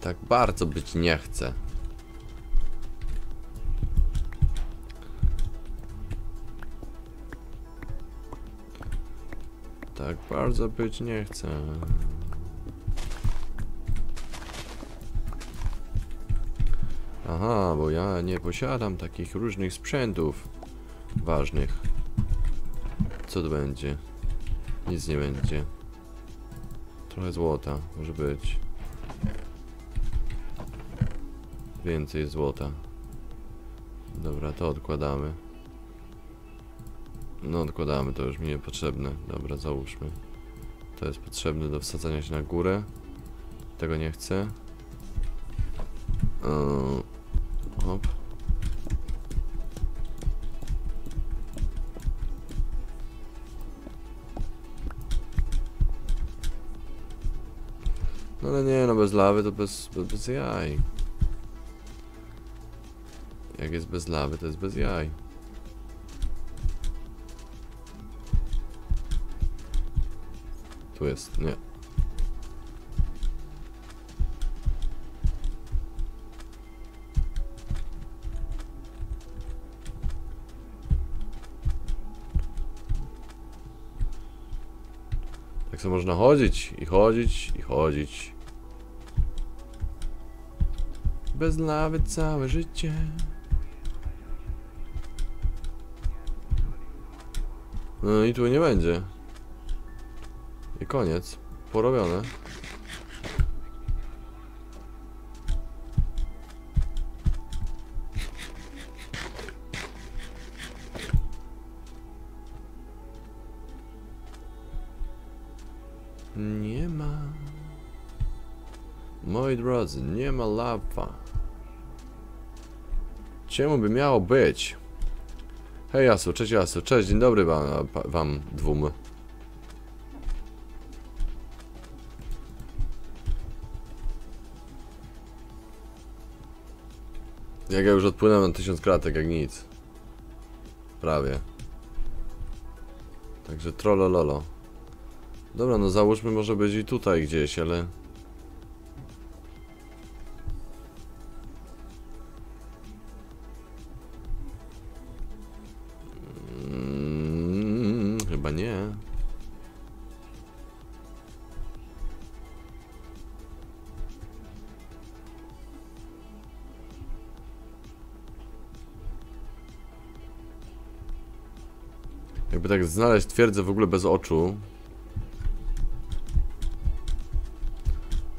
Tak bardzo być nie chcę. Tak bardzo być nie chcę. Aha, bo ja nie posiadam takich różnych sprzętów ważnych. Co to będzie? Nic nie będzie. Trochę złota, może być. Więcej złota. Dobra, to odkładamy. No odkładamy, to już mi niepotrzebne. Dobra, załóżmy. To jest potrzebne do wsadzania się na górę. Tego nie chcę. Hop. No ale nie, no bez lawy to bez jaj. Jak jest bez lawy, to jest bez jaj. Tu jest, nie. Tak sobie można chodzić i chodzić i chodzić. Bez lawy całe życie. No i tu nie będzie. I koniec. Porobione. Nie ma. Moi drodzy, nie ma lawa. Czemu by miało być? Hej Jasu, cześć, dzień dobry wam dwóm. Jak ja już odpłynąłem na 1000 kratek, jak nic. Prawie. Także trolololo. Dobra, no załóżmy, może być i tutaj gdzieś, ale... chyba nie. Jakby tak znaleźć twierdzę w ogóle bez oczu.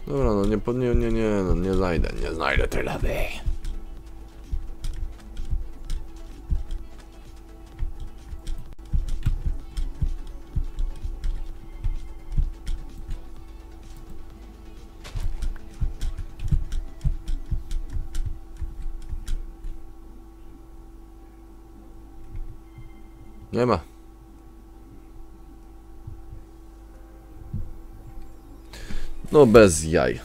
Dobra, no nie znajdę, tej lawy. Nie ma. No bez jaj.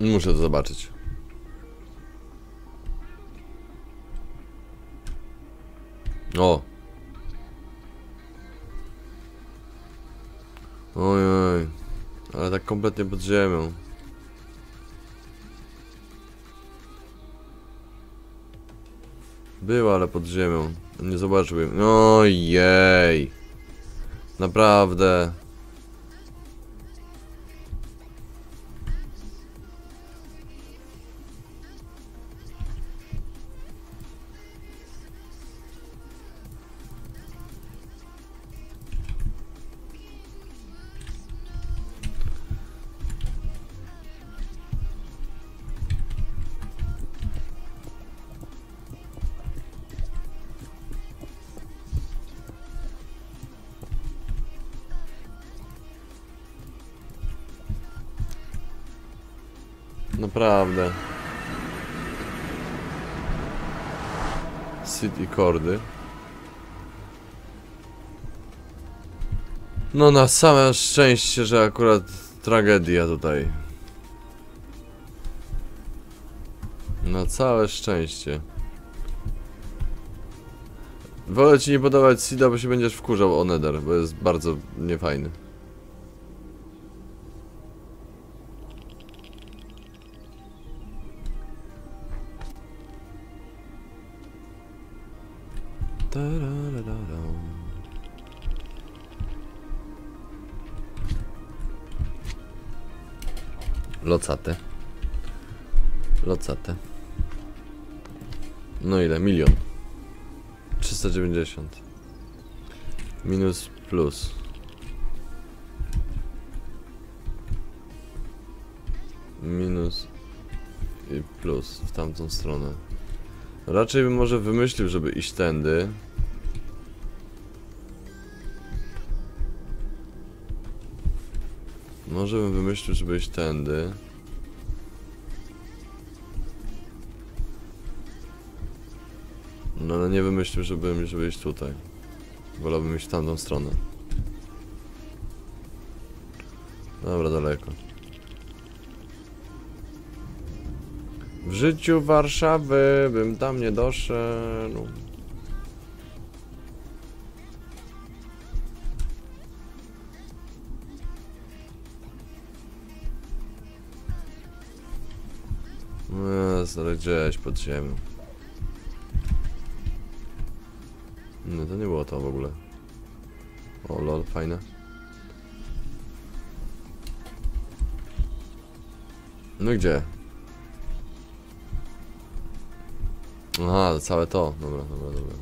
Muszę to zobaczyć. O. Ojej, ale tak kompletnie pod ziemią. Była, ale pod ziemią. Nie zobaczyłem. Ojej. Naprawdę. Naprawdę. Sit i kordy. No na same szczęście, że akurat tragedia tutaj. Na całe szczęście. Wolę ci nie podawać Sida, bo się będziesz wkurzał o Nether, bo jest bardzo niefajny. Locate. Locate. No ile? Milion. 390. Minus plus. Minus i plus w tamtą stronę. Raczej bym może wymyślił, żeby iść tędy. Może bym wymyślił, żeby iść tędy. No ale nie wymyślił, żeby iść tutaj. Wolałbym iść w tamtą stronę. Dobra, daleko. W życiu Warszawy bym tam nie doszedł. Ale gdzieś pod ziemią. No to nie było to w ogóle. O lol, fajne. No gdzie? Aha, całe to. Dobra, dobra, dobra.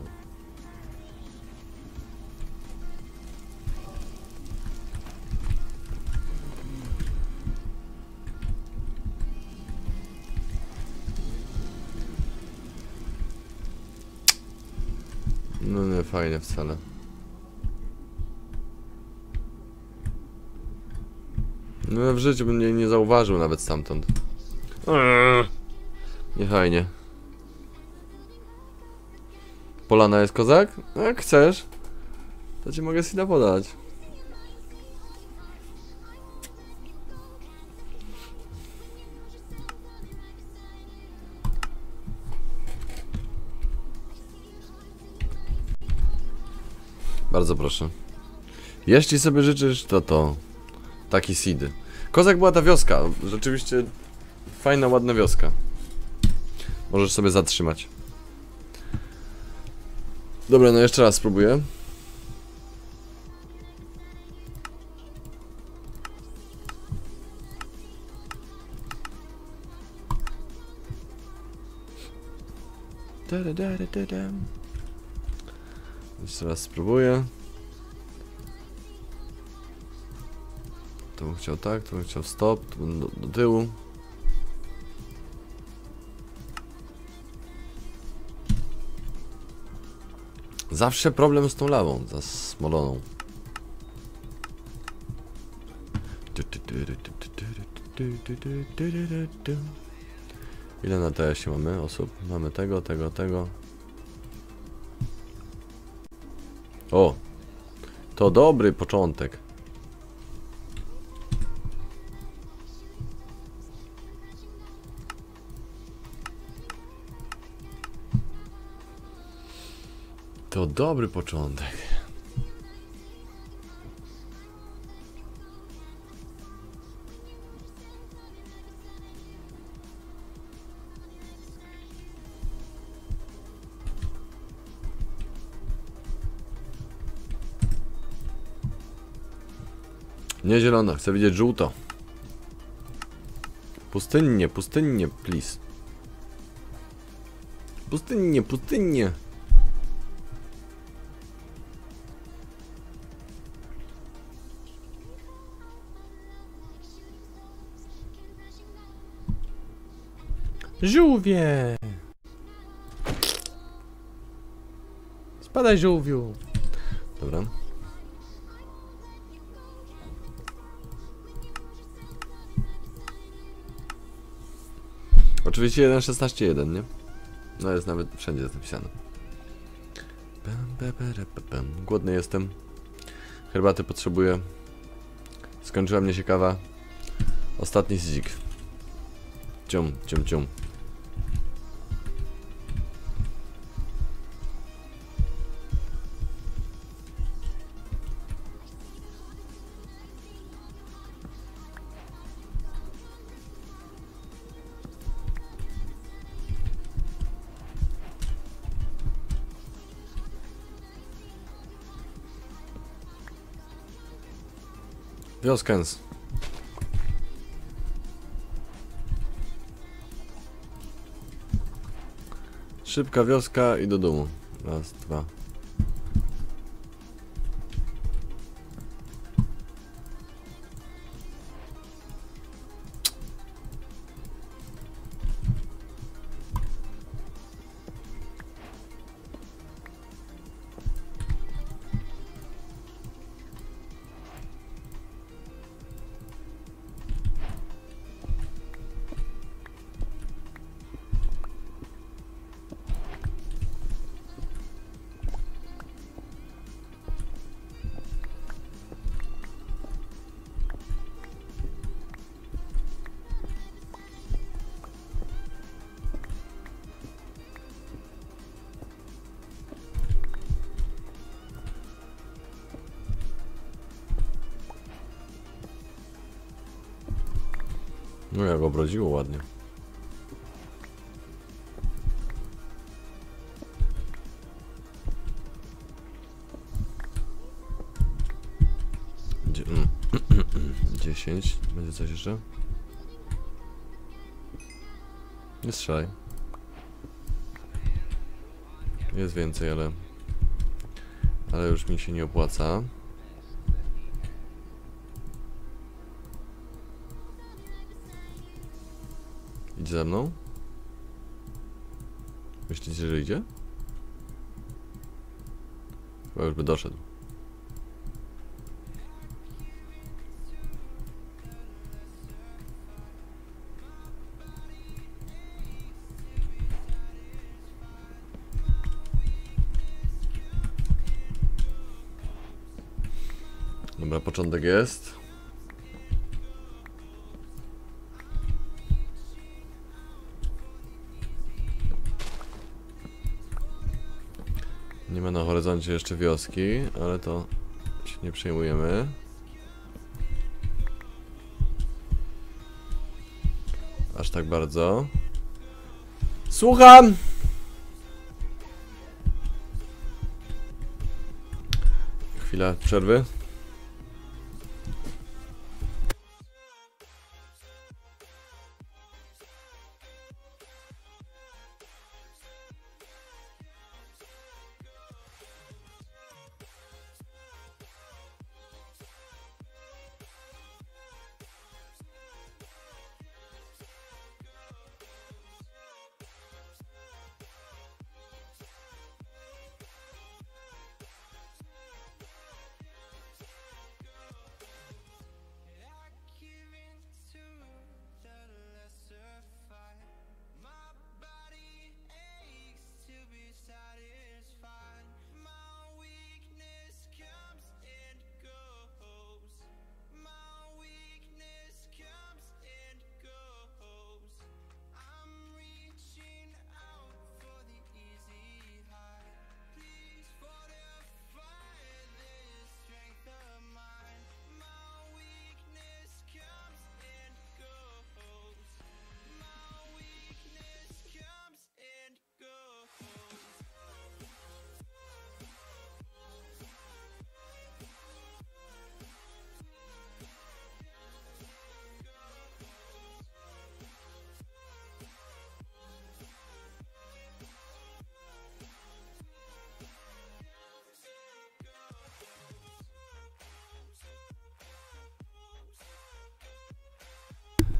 No nie fajnie wcale. No w życiu bym nie zauważył nawet stamtąd. Nie fajnie. Polana jest kozak? Jak chcesz, to ci mogę Sida podać. Bardzo proszę. Jeśli sobie życzysz, to taki Sid. Kozak była ta wioska. Rzeczywiście fajna, ładna wioska. Możesz sobie zatrzymać. Dobra, no jeszcze raz spróbuję. Jeszcze raz spróbuję. Tu bym chciał tak, tu bym chciał stop, tu bym do tyłu. Zawsze problem z tą lawą zasmoloną. Ile na TS-ie mamy osób? Mamy tego, tego, tego. O! To dobry początek. To dobry początek. Nie zielona, chcę widzieć żółto. Pustynnie, pustynnie, please. Pustynnie, pustynnie. Żółwie! Spadaj, żółwiu. Dobra. Oczywiście 1.16.1, nie? No jest nawet wszędzie zapisane. Głodny jestem. Herbaty potrzebuję. Skończyła mnie się kawa. Ostatni sidzik. Cium, cium, cium. Joskens. Szybka wioska i do domu. Raz, dwa. No jak obrodziło ładnie. Gdzie, 10. Będzie coś jeszcze? Nie strzelaj. Jest więcej, ale... ale już mi się nie opłaca. Ze mną? Myślicie, że idzie? Chyba już by doszedł. Dobra, początek jest. Na horyzoncie jeszcze wioski, ale to się nie przejmujemy. Aż tak bardzo. Słucham! Chwila przerwy.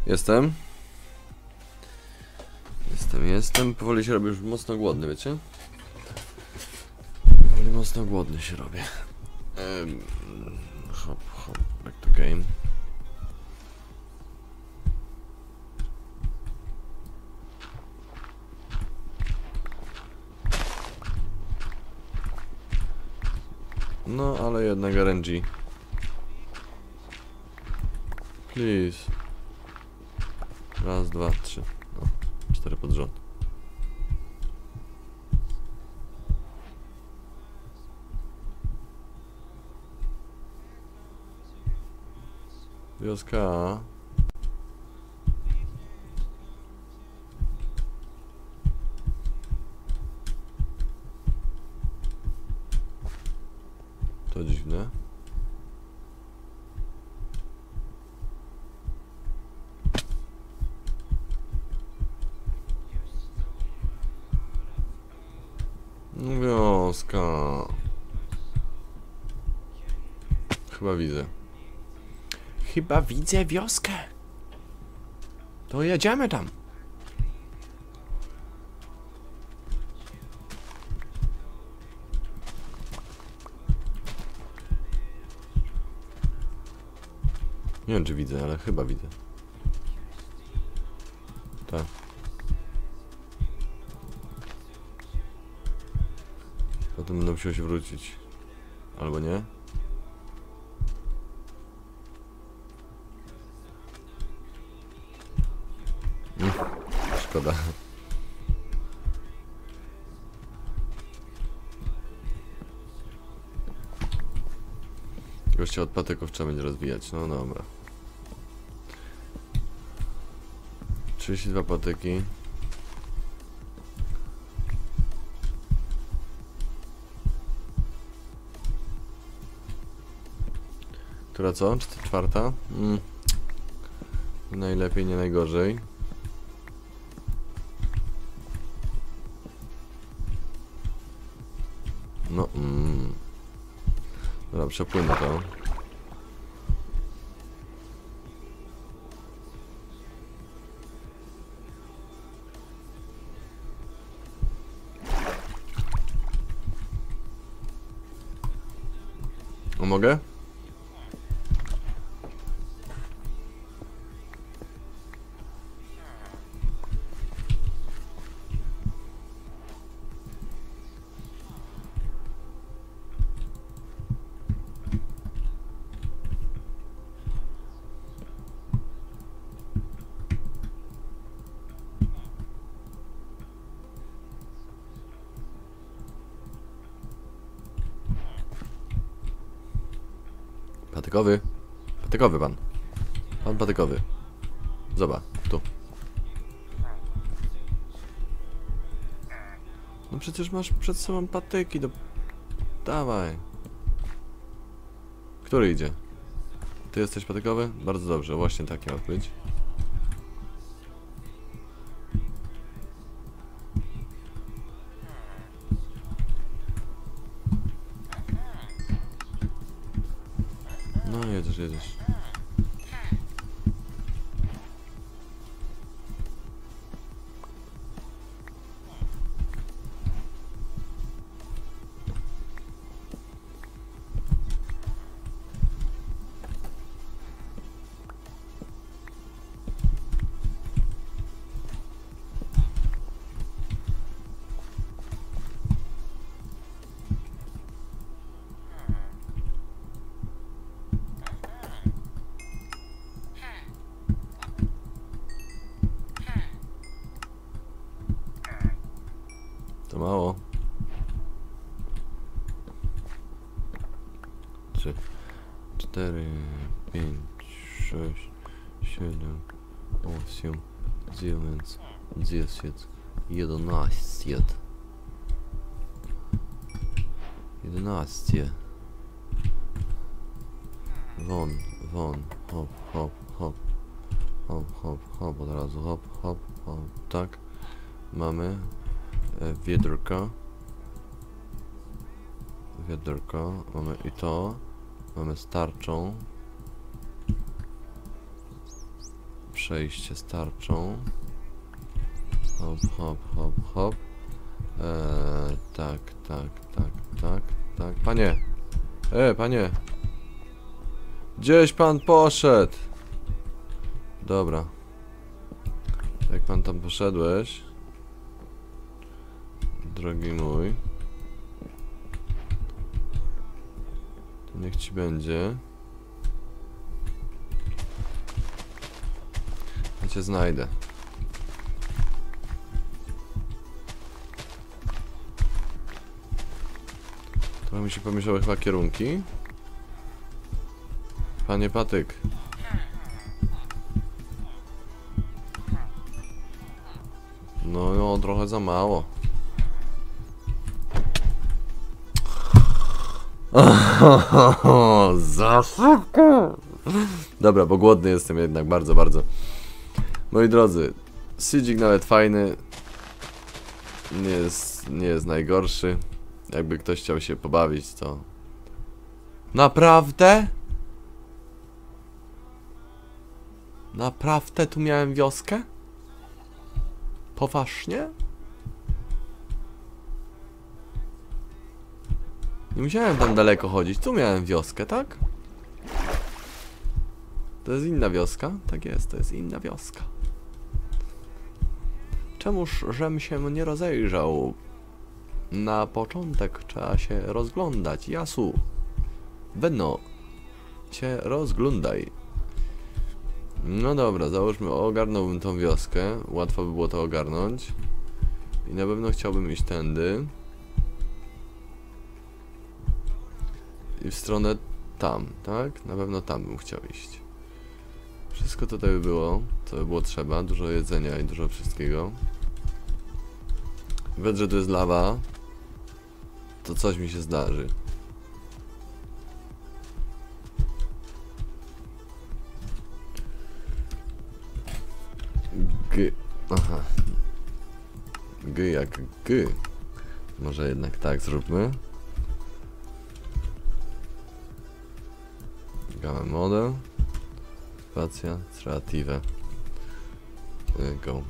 Jestem. Jestem. Powoli się robię już mocno głodny, wiecie? Powoli mocno głodny się robię. Hop, back to game. No, ale jednak RNG. Please. Raz, dwa, trzy. O, 4 pod rząd. Wioska. To dziwne. Polska. Chyba widzę. Chyba widzę wioskę. To jedziemy tam. Nie wiem, czy widzę, ale chyba widzę. Tak. Potem będę musiał się wrócić. Albo nie? Szkoda. Gościa od patyków trzeba będzie rozwijać. No dobra. 32 patyki. Która co? Czwarta? Najlepiej, nie najgorzej. No, dobra, przepłynę to. O, mogę? Patykowy. Patykowy pan. Pan patykowy. Zobacz, tu. No przecież masz przed sobą patyki, do... Dawaj. Który idzie? Ty jesteś patykowy? Bardzo dobrze, właśnie tak miał być. Jedziesz. Mało. Trzy, 4, 5, 6, 7, 8, 9, 10, 11. Won, won, hop, hop, hop. Hop, hop, hop, od razu, hop, hop, hop. Tak, mamy. Wiaderko, mamy i to, mamy z tarczą, przejście z tarczą, hop, hop, hop, hop, tak, tak, tak, tak, tak, panie, panie, gdzieś pan poszedł, dobra, jak pan tam poszedłeś, drogi mój, to niech ci będzie. Ja cię znajdę. Trochę mi się pomieszały chyba kierunki. Panie patyk. No, no trochę za mało. Za szybko. Dobra, bo głodny jestem jednak bardzo, bardzo. Moi drodzy, Sidzik nawet fajny. Nie jest najgorszy. Jakby ktoś chciał się pobawić, to... Naprawdę? Naprawdę tu miałem wioskę? Poważnie? Nie musiałem tam daleko chodzić, tu miałem wioskę, tak? To jest inna wioska? Tak jest, to jest inna wioska. Czemuż żem się nie rozejrzał? Na początek trzeba się rozglądać. Jasu, Benno, się rozglądaj. No dobra, załóżmy, ogarnąłbym tą wioskę. Łatwo by było to ogarnąć. I na pewno chciałbym iść tędy. I w stronę tam, tak? Na pewno tam bym chciał iść. Wszystko tutaj by było, co by było trzeba. Dużo jedzenia i dużo wszystkiego. Widać, że tu jest lawa. To coś mi się zdarzy. G. Aha. G jak G. Może jednak tak zróbmy. Gamma model. Spacja, creative. Go.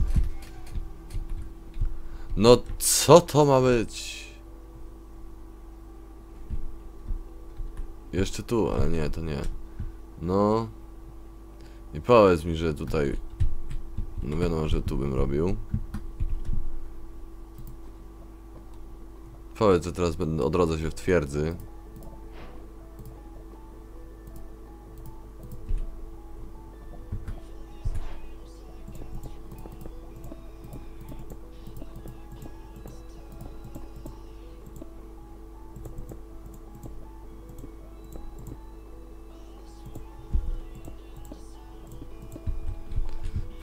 No co to ma być? Jeszcze tu, ale nie, to nie. No. I powiedz mi, że tutaj... No wiadomo, że tu bym robił. Powiedz, że teraz będę odrodzał się w twierdzy.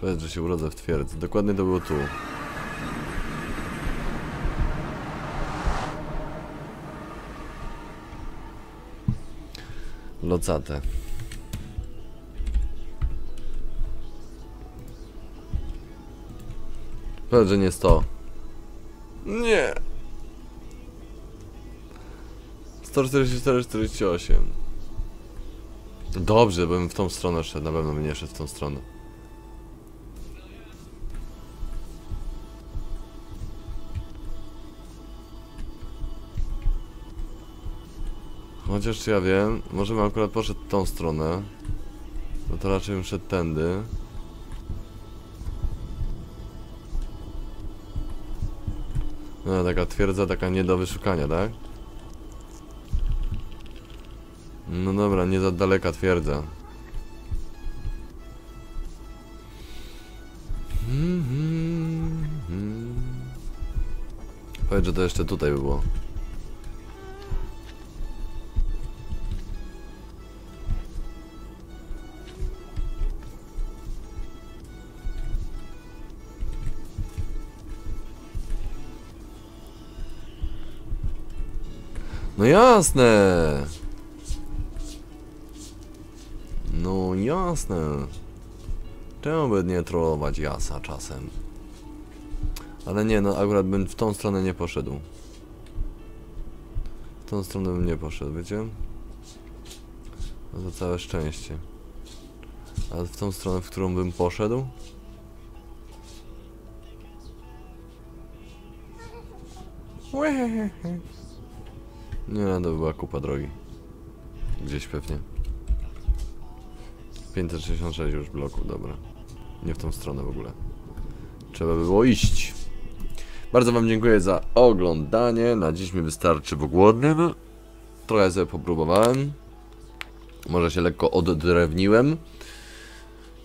Powiedz, że się urodzę w twierdzy. Dokładnie to było tu. Locate. Powiedz, że nie jest to. Nie. 144, 48. Dobrze, bym w tą stronę szedł. Na pewno bym nie szedł w tą stronę. Chociaż ja wiem, może bym akurat poszedł w tą stronę. No to raczej bym szedł tędy. No taka twierdza, taka nie do wyszukania, tak? No dobra, nie za daleka twierdza. Powiedz, że to jeszcze tutaj by było. No jasne. No jasne. Czemu by nie trollować Jasa czasem? Ale nie, no akurat bym w tą stronę nie poszedł. W tą stronę bym nie poszedł, wiecie? No to całe szczęście. A w tą stronę, w którą bym poszedł? Nie, to była kupa drogi. Gdzieś pewnie. 566 już bloków, dobra. Nie w tą stronę w ogóle. Trzeba by było iść. Bardzo wam dziękuję za oglądanie. Na dziś mi wystarczy, bo głodnym. Trochę sobie popróbowałem. Może się lekko oddrewniłem.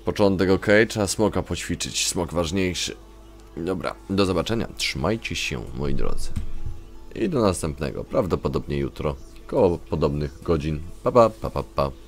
Początek ok, trzeba smoka poćwiczyć. Smok ważniejszy. Dobra, do zobaczenia. Trzymajcie się, moi drodzy. I do następnego, prawdopodobnie jutro, koło podobnych godzin. Pa, pa, pa, pa, pa.